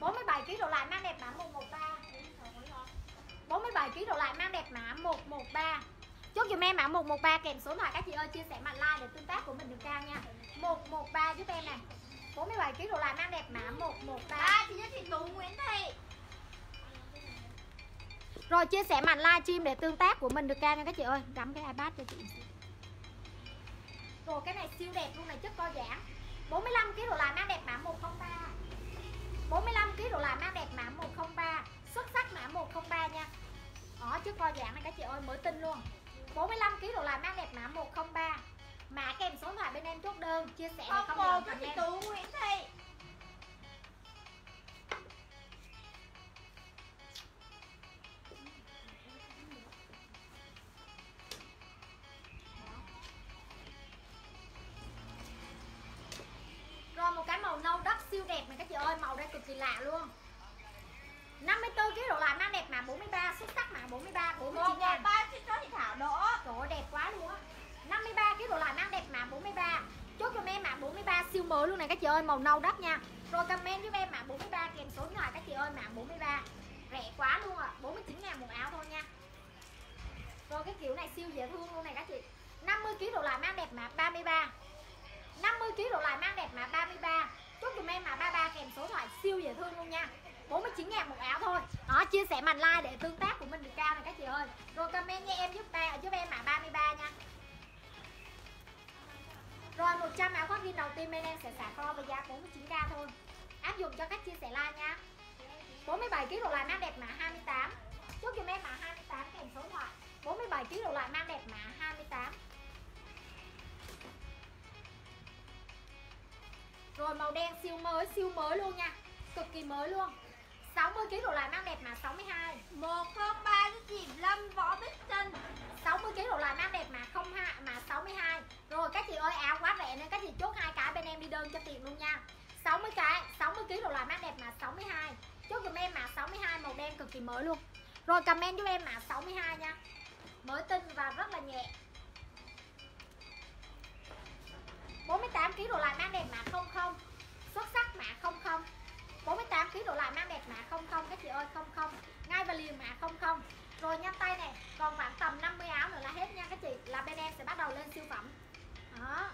47 kg đổ lại, mang đẹp mã 113. 47 kg đổ lại, mang đẹp mã 113. Chốt dùm em mã 113 kèm số thoại các chị ơi. Chia sẻ mạnh like để tương tác của mình được cao nha. 113 giúp em này. 47 kg đổ lại, mang đẹp mã 113. Chị Nhất Thị Tú Nguyễn Thị. Rồi chia sẻ màn livestream để tương tác của mình được cao nha các chị ơi. Cắm cái iPad cho chị. Rồi cái này siêu đẹp luôn này, chất co giãn. 45 kg đổ lại, mang đẹp mã 103. 45 kg đổ lại, mang đẹp mã 103, xuất sắc mã 103 nha. Đó, chất co giãn này các chị ơi, mới tin luôn. 45 kg đổ lại, mang đẹp mã 103. Mã kèm số thoại bên em chốt đơn. Chia sẻ để không được chị Tú Nguyễn Thị. Nâu đất siêu đẹp này các chị ơi, màu đây cực kỳ lạ luôn. 54 kg đổ lại, mang đẹp mã 43, xuất sắc mã 43, 49.000. 3 chị Thảo Đỗ. Trời đẹp quá luôn á. 53 kg đổ lại, mang đẹp mã 43. Chốt cho em mã 43 siêu mới luôn này các chị ơi, màu nâu đất nha. Rồi comment giúp em mã 43 kèm số điện thoại các chị ơi, mã 43. Rẻ quá luôn ạ, 49.000 một áo thôi nha. Rồi cái kiểu này siêu dễ thương luôn này các chị. 50 kg đổ lại, mang đẹp mã 33. 50 kg đổ lại, mang đẹp mã 33. Chốt dùm em mã 33 kèm số thoại, siêu dễ thương luôn nha. 49.000 một áo thôi. Đó, chia sẻ màn like để tương tác của mình được cao này các chị ơi. Rồi comment nha em, giúp em mã 33 nha. Rồi 100 áo khoác jean đầu tiên bên em sẽ xả kho với giá 49.000 thôi. Áp dụng cho cách chia sẻ like nha. 47 kg đổ lại, mang đẹp mã 28. Chốt dùm em mã 28 kèm số thoại. 47 kg đổ lại, mang đẹp mã 28. Rồi màu đen siêu mới luôn nha. Cực kỳ mới luôn. 60 kg đổ lại, mang đẹp mã 62. 103 cho chị Lâm Võ Bích Trinh. 60 kg đổ lại, mang đẹp mã 02, mã 62. Rồi các chị ơi, áo quá rẻ nên các chị chốt hai cái bên em đi đơn cho tiền luôn nha. 60 kg đổ lại, mang đẹp mã 62. Chốt giùm em mã 62, màu đen cực kỳ mới luôn. Rồi comment giúp em mã 62 nha. Mới tinh và rất là nhẹ. 48 kg đổ lại, mang đẹp mã 00, xuất sắc mã 00. 48 kg đổ lại, mang đẹp mã 00 các chị ơi, 00 ngay và liền mã 00. Rồi nhanh tay này, còn khoảng tầm 50 áo nữa là hết nha các chị, là bên em sẽ bắt đầu lên siêu phẩm. Đó.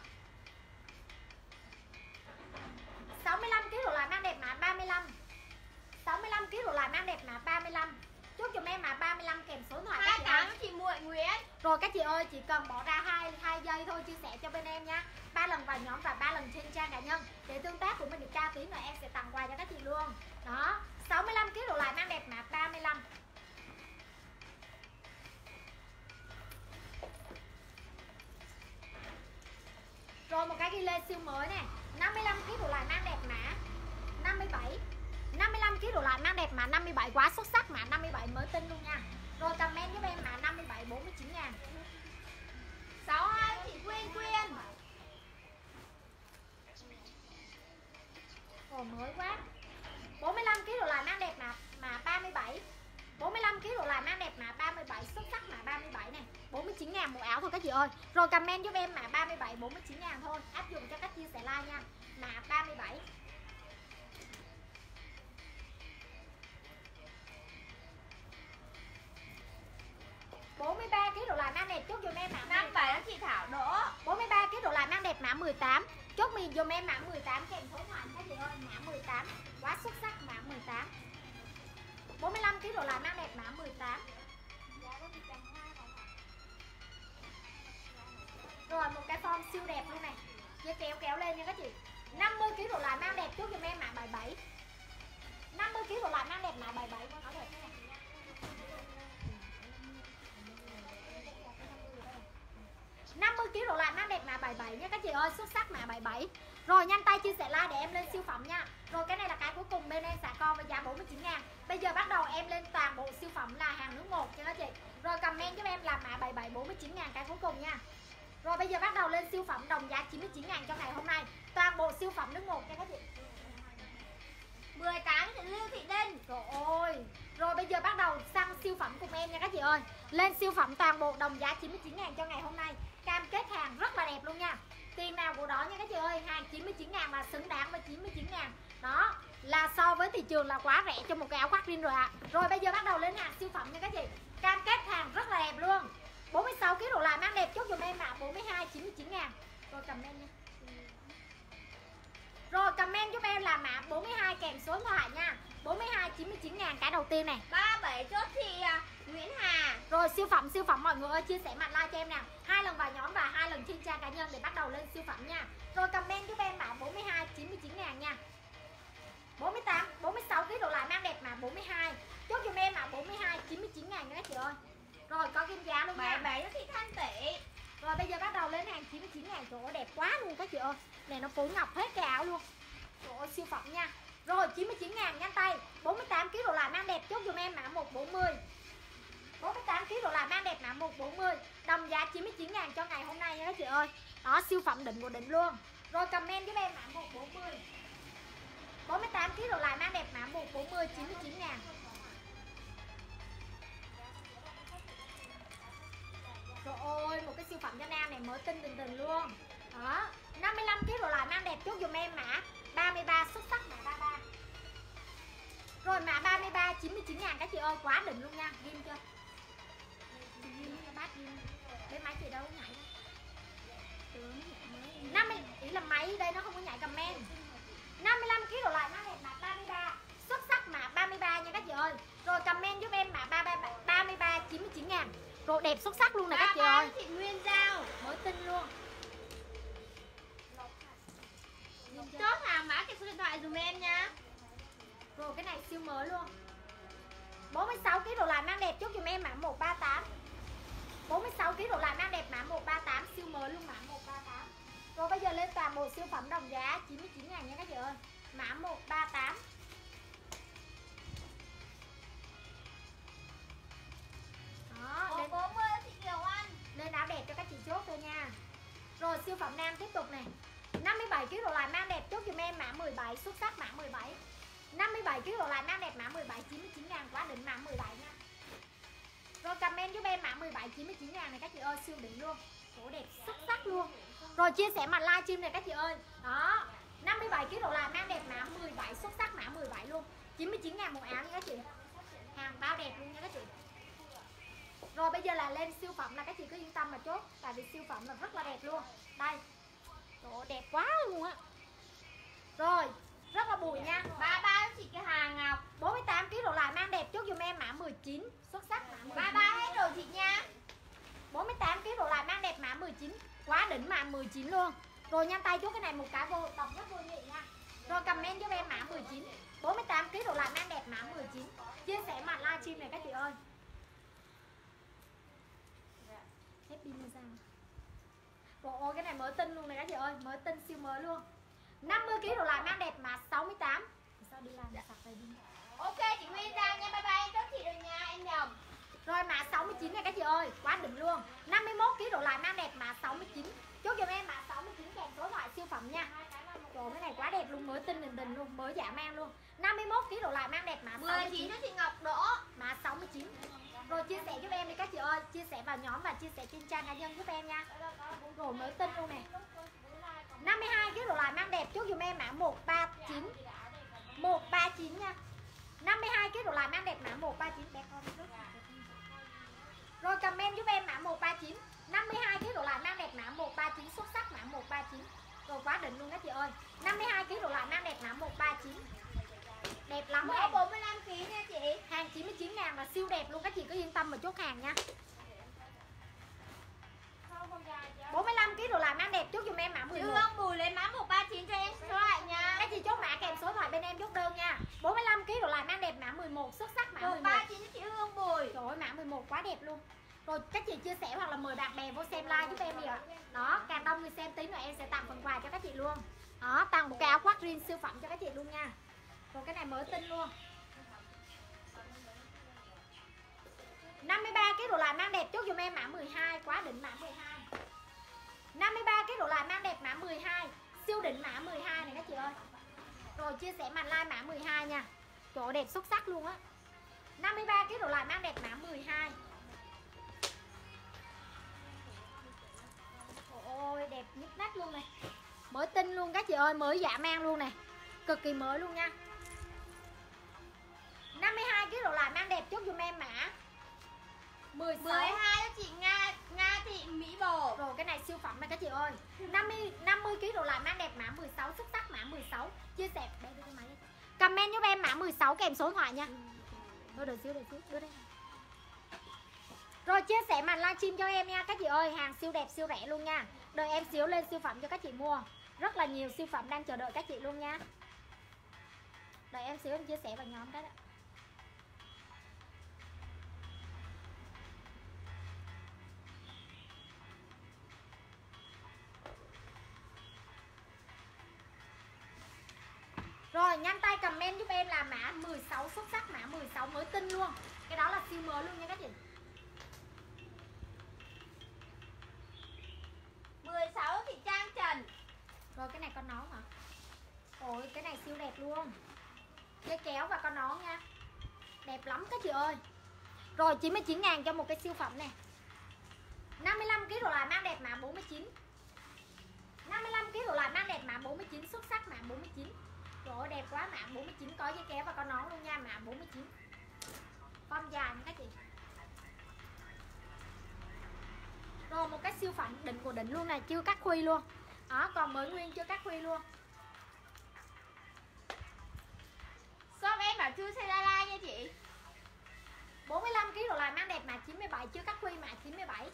65 kg đổ lại, mang đẹp mã 35. 65 kg đổ lại, mang đẹp mã 35. Chốt giùm em mã 35 kèm số điện thoại các chị. Hai chị Muội Nguyễn. Rồi các chị ơi, chỉ cần bỏ ra 2 giây thôi chia sẻ cho bên em nha. 3 lần vào nhóm và 3 lần trên trang cá nhân để tương tác của mình được cao tiếng, rồi em sẽ tặng quà cho các chị luôn. Đó, 65 kg đổ lại, mang đẹp mã 35. Rồi một cái ghi lên siêu mới nè, 55 kg đổ lại, mang đẹp mã 57. 55 kg đổ lại, mang đẹp mã 57, quá xuất sắc mã 57, mới tinh luôn nha. Rồi comment giúp em mã 57, 49.000. 62 chị Quyên. Ồ, mới quá. 45 kg đổ lại, mang đẹp mã 37. 45 kg đổ lại, mang đẹp mã 37, xuất sắc mã 37 này, 49.000 một áo thôi các chị ơi. Rồi comment giúp em mã 37, 49.000 thôi. Áp dụng cho cách chia sẻ like nha. Mã 37. 43 kg độ lại mang đẹp chốt dùm em mã 57 chị Thảo Đỗ. 43 kg độ lại mang đẹp mã 18. Chốt mình dùm em mã 18 kèm số thoại các chị ơi, mã 18. Quá xuất sắc mã 18. 45 kg độ lại mang đẹp mã 18. Rồi một cái form siêu đẹp luôn này. Dây kéo kéo lên nha các chị. 50 kg độ lại mang đẹp chốt dùm em mã 77. 50 kg độ lại mang đẹp mã 77 con áo đẹp thế này. Độ lại mang đẹp mã 77 nha các chị ơi, xuất sắc mã 77. Rồi nhanh tay chia sẻ like để em lên siêu phẩm nha. Rồi cái này là cái cuối cùng bên em xả con với giá 49.000. Bây giờ bắt đầu em lên toàn bộ siêu phẩm là hàng nước một cho các chị. Rồi comment giúp em là mã 77 49.000 cái cuối cùng nha. Rồi bây giờ bắt đầu lên siêu phẩm đồng giá 99.000 cho ngày hôm nay. Toàn bộ siêu phẩm nước một cho các chị. 18 Lưu Thị Đinh. Trời ơi. Rồi bây giờ bắt đầu sang siêu phẩm cùng em nha các chị ơi. Lên siêu phẩm toàn bộ đồng giá 99.000 cho ngày hôm nay. Cam kết hàng rất là đẹp luôn nha. Tiền nào của đó nha các chị ơi. Hàng 99.000 mà xứng đáng với 99.000. Đó là so với thị trường là quá rẻ cho một cái áo khoác riêng rồi ạ. Rồi bây giờ bắt đầu lên hàng siêu phẩm nha các chị. Cam kết hàng rất là đẹp luôn. 46 kg độ lại mang đẹp chốt dùm em ạ. 42 99.000. Rồi comment nha. Rồi comment giúp em là mã 42 kèm số điện thoại nha. 42 99.000 cái đầu tiên này. 37 chốt thì Nguyễn Hà. Rồi siêu phẩm mọi người ơi, chia sẻ mạnh like cho em nào. 2 lần vào nhóm và 2 lần trên trang cá nhân để bắt đầu lên siêu phẩm nha. Rồi comment giúp em mã 42 99.000 nha. 48 46 kg độ lại mang đẹp mã 42. Chốt dùm em mã 42 99.000 nha các chị ơi. Rồi có kim giá luôn nha. 77 chốt thì Thanh Tỷ. Rồi bây giờ bắt đầu lên hàng 99.000. Trời ơi đẹp quá luôn các chị ơi. Này nó phủ ngọc hết cái áo luôn. Trời ơi siêu phẩm nha. Rồi 99.000 nhanh tay. 48 kg độ lại mang đẹp chốt dùm em mã 140. 48 kg độ lại mang đẹp mã 140. Đồng giá 99.000 cho ngày hôm nay nha các chị ơi. Đó siêu phẩm đỉnh của đỉnh luôn. Rồi comment giúp em mã 140. 48 kg độ lại mang đẹp mã 140 99.000. Trời ơi, một cái siêu phẩm cho nam này mới tinh tình luôn. Đó, 55 kg độ lại mang đẹp chốt dùm em mã 33 xuất sắc mã 33. Rồi mã 33 99.000 các chị ơi, quá đỉnh luôn nha. Ghim chưa? Ghim cho bác ghim. Cái máy chị đâu nhảy. 50 ý là máy đây nó không có nhảy comment. 55 kg độ lại mang đẹp mã 33 xuất sắc mã 33 nha các chị ơi. Rồi comment giúp em mã 33 99.000. Rồi đẹp xuất sắc luôn này các chị ơi. Chị Nguyên Giao mới tin luôn. Chốt hàng mã kèm số điện thoại dùm em nha. Rồi cái này siêu mới luôn. 46 kg độ lại mang đẹp chốt dùm em mã 138. 46 kg độ lại mang đẹp mã 138 siêu mới luôn mã 138. Rồi bây giờ lên toàn bộ siêu phẩm đồng giá 99.000 nha các chị ơi. Mã 138. Đó, lên 40 chị Kiều Anh. Lên áo đẹp cho các chị chốt thôi nha. Rồi siêu phẩm nam tiếp tục này. 57 kg độ lại mang đẹp chốt dùm em mã 17 xuất sắc mã 17. 57 kg độ lại mang đẹp mã 17 99.000 quá đỉnh mã 17 nha. Rồi comment giúp em mã 17 99.000 này các chị ơi, siêu đỉnh luôn. Chỗ đẹp xuất sắc luôn. Rồi chia sẻ màn livestream này các chị ơi. Đó. 57 kg độ lại mang đẹp mã 17 xuất sắc mã 17 luôn. 99.000 một áo nha các chị. Hàng bao đẹp luôn nha các chị. Rồi bây giờ là lên siêu phẩm là các chị cứ yên tâm mà chốt. Tại vì siêu phẩm là rất là đẹp luôn. Đây. Trời đẹp quá luôn á. Rồi rất là bụi nha. 33 chị Hà Ngọc. 48 kg độ lại mang đẹp chốt dùm em mã 19 xuất sắc mã 19. 33 hết rồi chị nha. 48 kg độ lại mang đẹp mã 19 quá đỉnh mã 19 luôn. Rồi nhanh tay chốt cái này một cái vô tổng rất vô nhị nha. Rồi comment giúp em mã 19. 48 kg độ lại mang đẹp mã 19. Chia sẻ màn livestream này các chị ơi. Hết pin ra. Trời ơi cái này mới tinh luôn này các chị ơi, mới tinh siêu mới luôn. 50 kg độ lại mang đẹp mã 68. Sao đi làm sạc đây đi. Ok chị Nguyên Giao nha, bye bye các chị rồi nha, em nhầm. Rồi mã 69 này các chị ơi, quá đỉnh luôn. 51 kg độ lại mang đẹp mã 69. Chốt giùm em mã 69 kèm số loại siêu phẩm nha. Trời cái này quá đẹp luôn, mới tinh đình luôn, mới giả mang luôn. 51 kg độ lại mang đẹp mã 69 đó chị Ngọc Đỗ, mã 69. Rồi chia sẻ giúp em đi các chị ơi, chia sẻ vào nhóm và chia sẻ trên trang cá nhân giúp em nha. Rồi mới tin luôn nè. 52 kg độ lại mang đẹp chốt dùm em mã 139. 139 nha. 52 kg độ lại mang đẹp mã 139 đẹp hơn. Rồi comment giúp em 539. Rồi quá đỉnh luôn các chị ơi. 52kg đồ loại nam đẹp lắm 139. Đẹp lắm. Mỡ 45kg nha chị. Hàng 99.000 là siêu đẹp luôn các chị, cứ yên tâm mà chốt hàng nha. 45kg đồ lại mang đẹp chốt dùm em mã 11. Chứ ông Bùi lấy mã 139 cho em số lại nha. Các chị chốt mã kèm số thoại bên em chốt đơn nha. 45kg đồ lại mang đẹp mã 11 xuất sắc mã 11. 139 chị Hương Bùi. Trời ơi mã 11 quá đẹp luôn. Rồi các chị chia sẻ hoặc là mời bạn bè vô xem like giúp em đi ạ. Đó, càng đông người xem tí nữa em sẽ tặng phần quà cho các chị luôn. Đó, tặng một cái áo khoác jean siêu phẩm cho các chị luôn nha. Rồi cái này mới tinh luôn. 53kg đồ lại mang đẹp chốt dùm em mã 12, quá đỉnh mã 12. 53kg đồ lại mang đẹp mã 12, siêu đỉnh mã 12 này các chị ơi. Rồi chia sẻ màn like mã 12 nha. Trời ơi, đẹp xuất sắc luôn á. 53kg đồ lại mang đẹp mã 12. Ôi đẹp nhức nách luôn này. Mới tinh luôn các chị ơi, mới dạ mang luôn này. Cực kỳ mới luôn nha. 52kg đồ lại mang đẹp chốt dùm em mã 12 cho chị Nga Thị Mỹ Bồ. Rồi cái này siêu phẩm này các chị ơi. 50kg đồ lại mang đẹp mã 16 xuất sắc mã 16. Chia sẻ comment giúp em mã 16 kèm số điện thoại nha. Thôi đợi xíu đưa đây. Rồi chia sẻ màn livestream cho em nha các chị ơi, hàng siêu đẹp siêu rẻ luôn nha. Đợi em xíu lên siêu phẩm cho các chị mua. Rất là nhiều siêu phẩm đang chờ đợi các chị luôn nha. Đợi em xíu em chia sẻ vào nhóm cái đó. Rồi nhanh tay comment giúp em là mã 16 xuất sắc, mã 16 mới tinh luôn. Cái đó là siêu mới luôn nha các chị. 16 thì Trang Trần. Rồi cái này con nón hả? Ôi cái này siêu đẹp luôn. Dây kéo và con nón nha. Đẹp lắm các chị ơi. Rồi 99.000 cho một cái siêu phẩm này. 55kg đồ lại mang đẹp mã 49. 55kg đồ lại mang đẹp mã 49 xuất sắc mã 49. Rồi đẹp quá mã 49 có dây kéo và con nón luôn nha, mã 49. Con dài nha các chị. Rồi một cái siêu phẩm đỉnh của đỉnh luôn này, chưa cắt khuy luôn. Đó, còn mới nguyên chưa cắt khuy luôn. Shop em bảo chưa xây la la nha chị. 45kg đồ lại mang đẹp mã 97 chưa cắt khuy mã 97.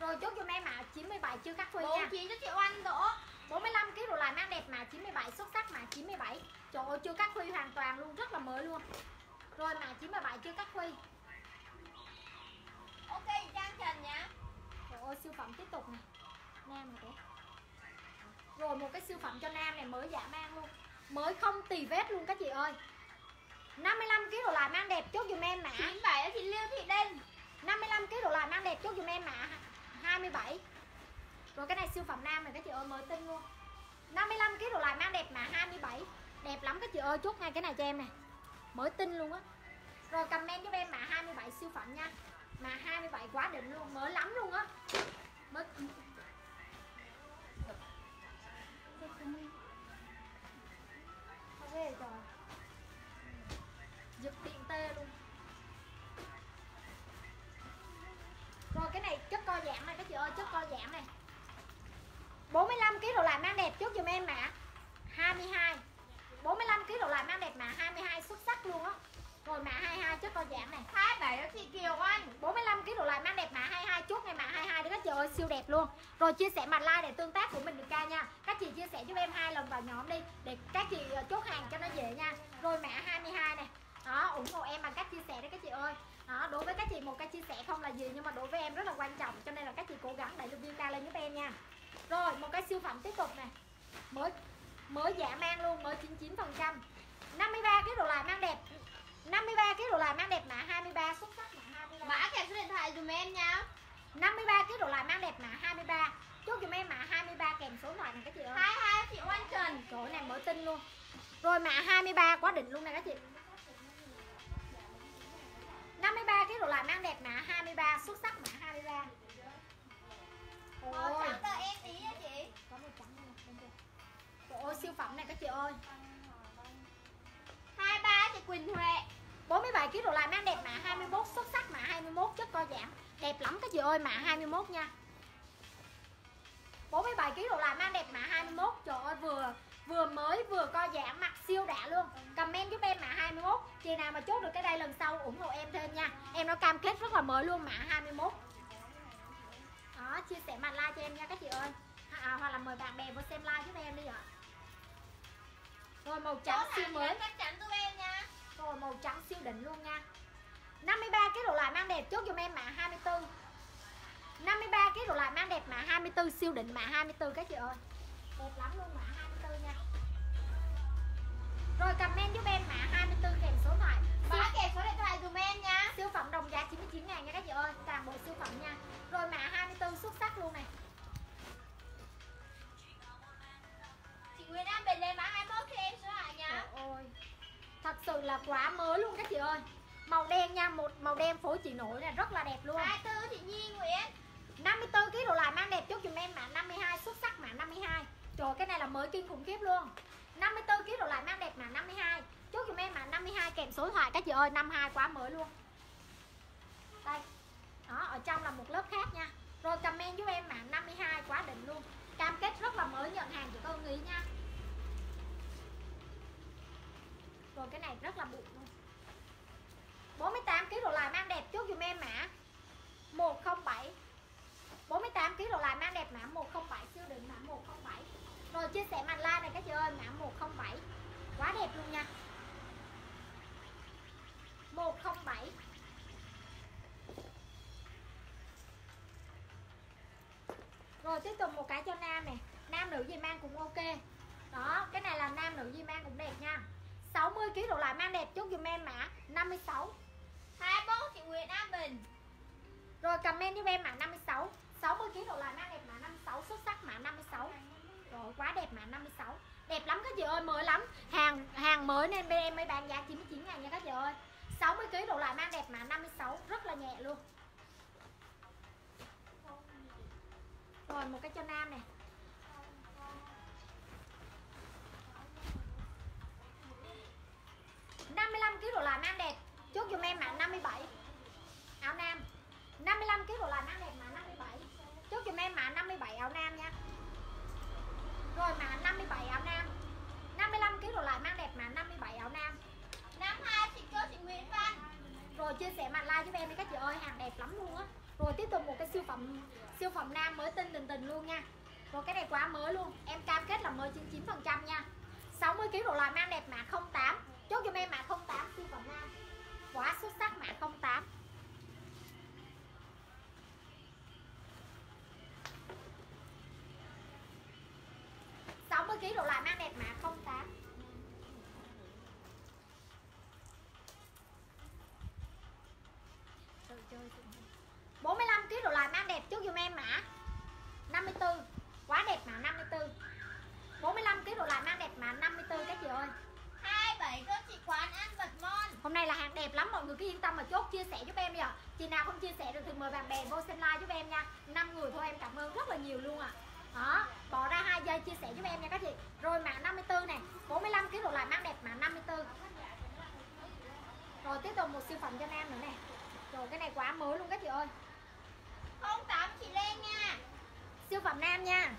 Rồi chốt dùm em mã 97 chưa cắt khuy nha. 49 cho chị Oanh đỗ. 45kg đồ lại mang đẹp mã 97 xuất sắc mã 97. Trời ơi chưa cắt khuy hoàn toàn luôn, rất là mới luôn. Rồi mã 97 chưa cắt khuy. Ok Trang Trần nha. Trời ơi siêu phẩm tiếp tục này. Nam này kìa. Rồi một cái siêu phẩm cho nam này mới dạ mang luôn. Mới không tì vết luôn các chị ơi. 55kg đồ lại mang đẹp chốt dùm em mã 97 đó chị Liêu Thị Đinh. 55kg đồ lại mang đẹp chốt dùm em mã 27. Rồi cái này siêu phẩm nam này các chị ơi, mới tinh luôn. 55kg đồ lại mang đẹp mã 27. Đẹp lắm các chị ơi, chốt ngay cái này cho em này. Mới tinh luôn á. Rồi comment giúp em mã 27 siêu phẩm nha. Mà 27 quá đỉnh luôn, mới lắm luôn á. Mới... okay, giật điện tê luôn. Rồi cái này chất co giãn này các chị ơi, chất co giãn này. 45kg đồ lại mang đẹp chốt dùm em mã 22. 45kg đồ lại mang đẹp mã 22 xuất sắc luôn á. Rồi mã 22 chốt co giãn này. 27 đó chị Kiều Anh. 45kg đồ lại mang đẹp mã 22 chốt ngày mã 22 đấy các chị ơi, siêu đẹp luôn. Rồi chia sẻ màn like để tương tác của mình được ca nha. Các chị chia sẻ giúp em 2 lần vào nhóm đi để các chị chốt hàng cho nó dễ nha. Rồi mã 22 này. Đó, ủng hộ em bằng cách chia sẻ đấy các chị ơi. Đó, đối với các chị một cái chia sẻ không là gì nhưng mà đối với em rất là quan trọng, cho nên là các chị cố gắng đẩy được view ca lên giúp em nha. Rồi, một cái siêu phẩm tiếp tục này. Mới dạ mang luôn, mới 99%. 53kg đồ lại mang đẹp. 53kg đồ lại mang đẹp mã 23 xuất sắc mã 23. Mã kèm số điện thoại dùm em nha. 53kg đồ lại mang đẹp mã 23. Chốt dùm em mã 23 kèm số điện thoại này các chị ơi. 22 chị Oanh Trần. Chỗ này mới tinh luôn. Rồi mã 23 quá đỉnh luôn này các chị. 53kg đồ lại mang đẹp mã 23 xuất sắc mã 23. Ôi. Trắng tờ em tí nha chị. Có màu trắng luôn. Trời ơi siêu phẩm này các chị ơi. 23 chị Quỳnh Huệ. 47kg đồ lại mang đẹp mã 21 xuất sắc mã 21 chất co giãn. Đẹp lắm các chị ơi, mã 21 nha. 47 kg đổ lại mang đẹp mã 21. Trời ơi, vừa mới vừa co giãn mặc siêu đã luôn. Comment giúp em mã 21. Chị nào mà chốt được cái đây lần sau ủng hộ em thêm nha. Em nó cam kết rất là mới luôn, mã 21. Đó, chia sẻ mặt like cho em nha các chị ơi. Hoặc là mời bạn bè vô xem like giúp em đi ạ. Rồi màu trắng siêu mới. Rồi màu trắng siêu đỉnh luôn nha. 53 kg đổ lại mang đẹp, chốt giùm em mã 24. 53 kg đổ lại mang đẹp mã 24, siêu đỉnh mã 24 các chị ơi. Đẹp lắm luôn mã 24 nha. Rồi comment giúp em mã 24 kèm số điện thoại. Mã kèm số điện thoại dùm em nha. Siêu phẩm đồng giá 99.000 nha các chị ơi, toàn bộ siêu phẩm nha. Rồi mã 24 xuất sắc luôn này. Chị Nguyên Anh bình lên mã 21 cho em số điện thoại nha. Trời ơi, thật sự là quá mới luôn các chị ơi. Màu đen nha, một màu đen phối chị nổi là rất là đẹp luôn. 24 chị Nhi Nguyễn. 54 kg đổ lại mang đẹp, chốt dùm em mã 52, xuất sắc mã 52. Trời, cái này là mới kinh khủng khiếp luôn. 54 kg đổ lại mang đẹp mã 52, chốt dùm em mã 52 kèm số điện thoại các chị ơi. 52 quá mới luôn. Đây. Đó, ở trong là một lớp khác nha. Rồi comment giúp em mã 52 quá đỉnh luôn. Cam kết rất là mới, nhận hàng chị Công Ý nha. Rồi cái này rất là bụi luôn. 48 kg đổ lại mang đẹp, chốt dùm em mã 107. 48 kg đổ lại mang đẹp mã 107, siêu đỉnh mã 107. Rồi chia sẻ màn like này các chị ơi, mã 107 quá đẹp luôn nha. 107. Rồi tiếp tục một cái cho nam này, nam nữ gì mang cũng ok. Đó, cái này là nam nữ gì mang cũng đẹp nha. 60 kg đổ lại mang đẹp, chốt dùm em mã 56. 24 chị Nguyễn An Bình. Rồi comment giúp em mã 56. 60 kg đổ lại mang đẹp mã 56, xuất sắc mã 56. Rồi quá đẹp mã 56. Đẹp lắm các chị ơi, mới lắm. Hàng mới nên bên em mới bán giá 99.000 nha các chị ơi. 60 kg đổ lại mang đẹp mã 56, rất là nhẹ luôn. Rồi một cái cho nam này. Kg lại mang đẹp, chốt dùm em mã 57. Áo nam. 55 kg lại mang đẹp mã 57, chốt dùm em mã 57 áo nam nha. Rồi mã 57 áo nam. 55 kg lại mang đẹp mã 57 áo nam. 52 chị Cơ, chị Nguyễn Văn. Rồi chia sẻ mặt like giúp em đi các chị ơi, hàng đẹp lắm luôn á. Rồi tiếp tục một cái siêu phẩm nam mới tinh tình luôn nha. Rồi cái này quá mới luôn, em cam kết là mới 99% nha. 60 kg lại mang đẹp mã 08. Chốt giùm em mã 08, siêu phẩm nam. Quá xuất sắc mã 08. Sáu mươi kg đổ lại mang đẹp mã 08. Trời chơi. 45 kg đổ lại mang đẹp, chốt giùm em mã 54. Quá đẹp mã 54. 45 kg đổ lại mang đẹp mã 54 các chị ơi. 27 kg chị Quán Ăn Vật Mon. Hôm nay là hàng đẹp lắm, mọi người cứ yên tâm mà chốt chia sẻ giúp em đi ạ. Chị nào không chia sẻ được thì mời bạn bè vô xem like giúp em nha. 5 người thôi em cảm ơn rất là nhiều luôn ạ. Đó, bỏ ra 2 giây chia sẻ giúp em nha các chị. Rồi mã 54 này, 45 kg đổ lại mang đẹp mã 54. Rồi tiếp tục một siêu phẩm cho nam nữa nè. Rồi cái này quá mới luôn các chị ơi. 08 chị Lê nha. Siêu phẩm nam nha.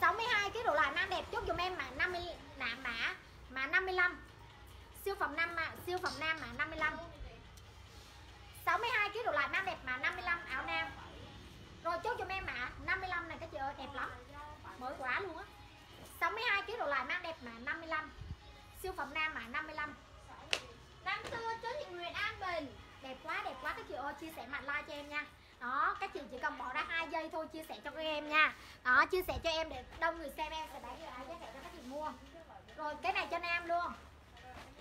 62 kg đổ lại mang đẹp, chốt giùm em mã 55. Siêu phẩm nam mã 55. 62 kg đổ lại mang đẹp mã 55 áo nam. Rồi chốt giùm em mã 55 này các chị ơi, đẹp lắm. Mới quá luôn á. 62 kg đổ lại mang đẹp mã 55. Siêu phẩm nam mã 55. 54 chốt chị Nguyễn An Bình. Đẹp quá các chị ơi, chia sẻ mã like cho em nha. Đó, các chị chỉ cần bỏ ra 2 giây thôi chia sẻ cho các em nha. Đó, chia sẻ cho em để đông người xem, em sẽ bán giá rẻ cho các chị mua. Rồi cái này cho nam luôn.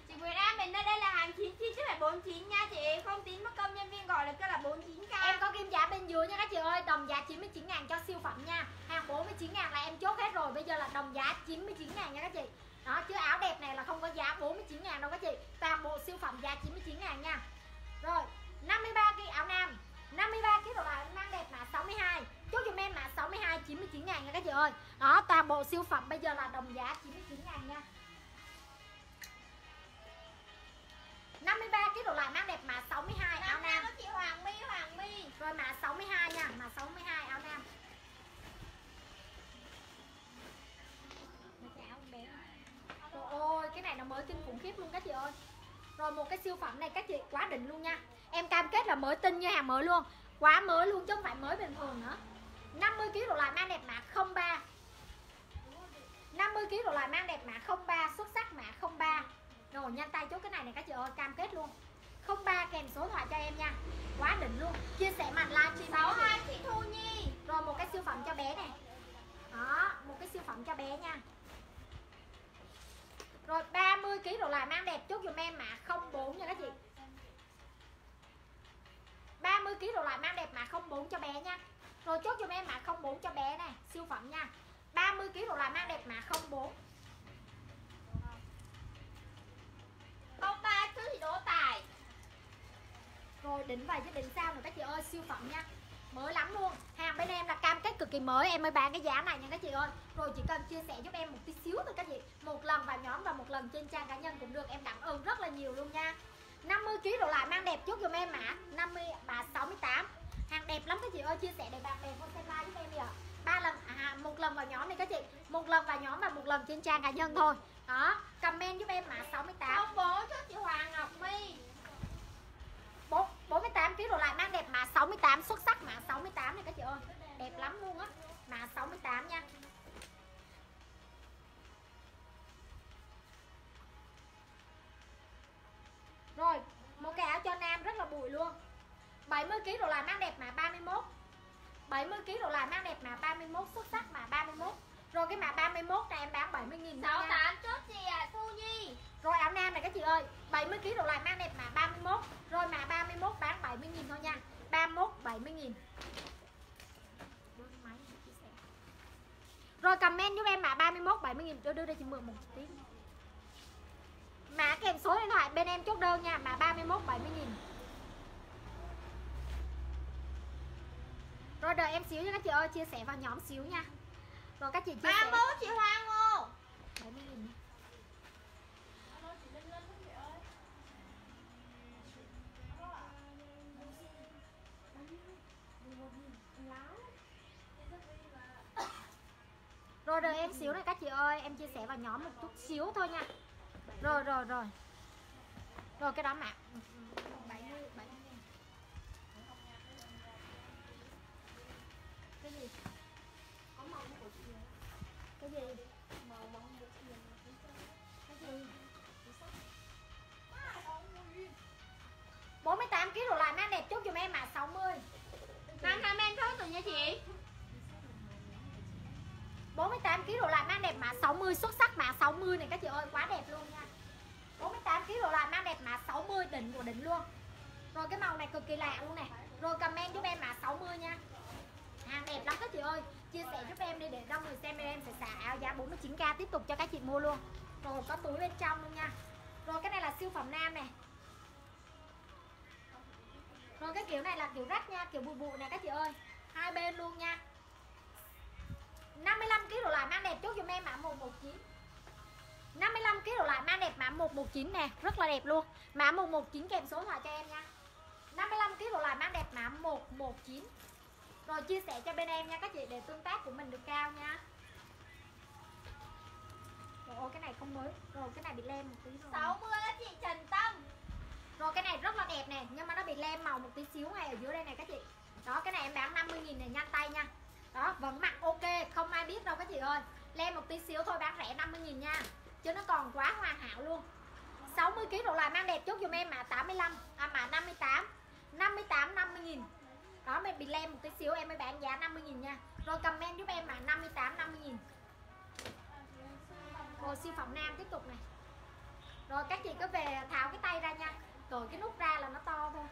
Chị Nguyễn An mình đây, đây là hàng 99.49 nha chị. Không tính mất công nhân viên gọi là kêu là 49k. Em có kim giá bên dưới nha các chị ơi. Đồng giá 99.000 cho siêu phẩm nha. Hàng 49.000 là em chốt hết rồi. Bây giờ là đồng giá 99.000 nha các chị. Đó, chứ áo đẹp này là không có giá 49.000 đâu các chị. Toàn bộ siêu phẩm giá 99.000 nha. Rồi 53 kg áo nam. 53 kg đổ lại mang đẹp mã 62, chốt giùm em mã 62, 99.000 nha các chị ơi. Đó, toàn bộ siêu phẩm bây giờ là đồng giá 99.000 nha. 53 kg đổ lại mang đẹp mã 62 áo nam. Chị Hoàng My. Rồi mã 62 nha, mã 62 áo nam. kinh khủng khiếp luôn các chị ơi. Rồi một cái siêu phẩm này các chị quá đỉnh luôn nha. Em cam kết là mới tinh như hàng mới luôn, quá mới luôn chứ không phải mới bình thường nữa. 50kg đồ loại mang đẹp mã 03, 50kg đồ loại mang đẹp mã 03, xuất sắc mã 03. Rồi nhanh tay chốt cái này này các chị ơi, cam kết luôn. 03 kèm số thoại cho em nha. Quá đỉnh luôn. Chia sẻ mạnh live chị 62 chị Thu Nhi. Rồi một cái siêu phẩm cho bé này. Đó, một cái siêu phẩm cho bé nha. Rồi 30kg đồ lại mang đẹp chốt dùm em mã 04 nha các chị. 30kg đồ lại mang đẹp mã 04 cho bé nha. Rồi chốt dùm em mã 04 cho bé này, siêu phẩm nha. 30kg đồ lại mang đẹp mã 04. 03 thứ thì đổ tài. Rồi đỉnh vậy chứ đỉnh sao rồi các chị ơi, siêu phẩm nha. Mới lắm luôn. Hàng bên em là cam kết cực kỳ mới, em mới bán cái giá này nha các chị ơi. Rồi chỉ cần chia sẻ giúp em một tí xíu thôi các chị. Một lần vào nhóm và một lần trên trang cá nhân cũng được, em cảm ơn rất là nhiều luôn nha. 50kg đổ lại mang đẹp chốt dùm em mã 68. Hàng đẹp lắm các chị ơi, chia sẻ để bạn bè con xem like giúp em đi ạ. Ba lần một lần vào nhóm này các chị, một lần vào nhóm và một lần trên trang cá nhân thôi. Đó, comment giúp em mã 68. Công bố cho chị Hoàng Ngọc My. 48kg đồ lại mang đẹp mã 68, xuất sắc mã 68 này các chị ơi. Đẹp lắm luôn á, mã 68 nha. Rồi, một cái áo cho nam rất là bụi luôn. 70kg đồ lại mang đẹp mã 31. 70kg đồ lại mang đẹp mã 31, xuất sắc mã 31. Rồi cái mã 31 này em bán 70.000 68 chốt chị à Thu Nhi. Rồi áo nam này các chị ơi, 70kg đồ lại mang đẹp mã 31. Rồi mã 31 bán 70.000 thôi nha. 31 70.000. Rồi comment giúp em mã 31 70.000. Đưa đây chị mượn một tí. Mã kèm số điện thoại bên em chốt đơn nha, mã 31 70.000. Rồi đợi em xíu nha các chị ơi, chia sẻ vào nhóm xíu nha. Rồi các chị chia 34 sẻ. Chị Hoa Ngô 70.000. Rồi đợi em xíu này các chị ơi, em chia sẻ vào nhóm một chút xíu thôi nha. Rồi rồi rồi. Rồi cái đó mà 70 cái gì? Có màu của chị. Cái gì? Màu móng của chị. Cái gì? 48kg đồ lại mang đẹp chút dùm em mà 60. Đang comment thôi từ nha chị. 48kg đồ lại mang đẹp mã 60, xuất sắc mã 60 này các chị ơi, quá đẹp luôn nha. 48kg đồ lại mang đẹp mã 60, đỉnh của đỉnh luôn. Rồi cái màu này cực kỳ lạ luôn nè. Rồi comment giúp em mã 60 nha. Hàng đẹp lắm các chị ơi, chia sẻ giúp em đi để đông người xem, em sẽ xả áo giá 49k tiếp tục cho các chị mua luôn. Rồi có túi bên trong luôn nha. Rồi cái này là siêu phẩm nam nè. Rồi cái kiểu này là kiểu rách nha, kiểu bụi bụi nè các chị ơi, hai bên luôn nha. 55kg đồ lại mang đẹp chốt dùm em mã 119. 55kg đồ lại mang đẹp mã 119 nè, rất là đẹp luôn. Mã 119 kèm số thoại cho em nha. 55kg đồ lại mang đẹp mã 119. Rồi chia sẻ cho bên em nha các chị để tương tác của mình được cao nha. Rồi ôi, cái này không mới. Rồi cái này bị lem một tí rồi. 60 các chị Trần Tâm. Rồi cái này rất là đẹp nè, nhưng mà nó bị lem màu một tí xíu ngay ở dưới đây này các chị. Đó, cái này em bán 50.000 này, nhanh tay nha. Đó, vẫn mặc ok, không ai biết đâu các chị ơi. Lem một tí xíu thôi, bán rẻ 50.000 nha. Chứ nó còn quá hoàn hảo luôn. 60kg đồ lại mang đẹp chốt dùm em mã 58. 50.000. Đó, mình bị lem một tí xíu em mới bán giá 50.000 nha. Rồi comment giúp em mã 58 50.000. Rồi siêu phẩm nam tiếp tục này. Rồi các chị cứ về tháo cái tay ra nha. Cởi cái nút ra là nó to thôi.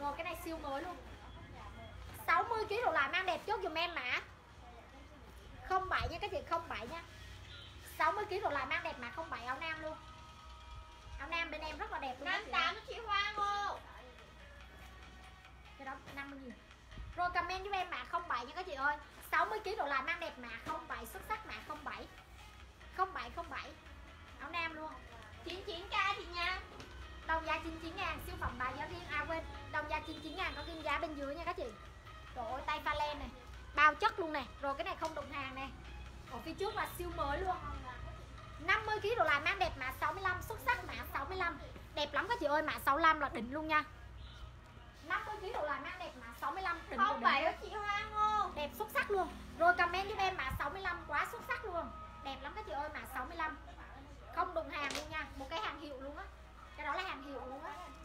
Rồi cái này siêu mới luôn. 60kg đồ lại mang đẹp chốt dùm em mã 07 nha các chị, 07 nha. 60kg đồ lại mang đẹp mã 07, áo nam luôn. Áo nam bên em rất là đẹp luôn. 58 chị Hoa Ngô. Cái đó 50.000. Rồi comment giúp em mã 07 nha các chị ơi. 60kg đồ lại mang đẹp mã 07, xuất sắc mã 07. 07. Áo nam luôn. 99k chị nha. Đồng giá 99.000, siêu phẩm bà giáo riêng. À quên, đồng giá 99.000 có kim giá bên dưới nha các chị. Trời ơi, tay pha len này, bao chất luôn nè. Rồi cái này không đụng hàng nè. Ở phía trước là siêu mới luôn. 50kg đồ lại mã đẹp mã 65, xuất sắc mã 65. Đẹp lắm các chị ơi, mã 65 là đỉnh luôn nha. 50kg đồ lại mã đẹp mã 65 đỉnh. Không phải đó chị Hoa Ngô. Đẹp xuất sắc luôn. Rồi comment giúp em mã 65 quá xuất sắc luôn. Đẹp lắm các chị ơi, mã 65. Không đụng hàng luôn nha, một cái hàng hiệu luôn á. Cái đó là hàng hiệu luôn á.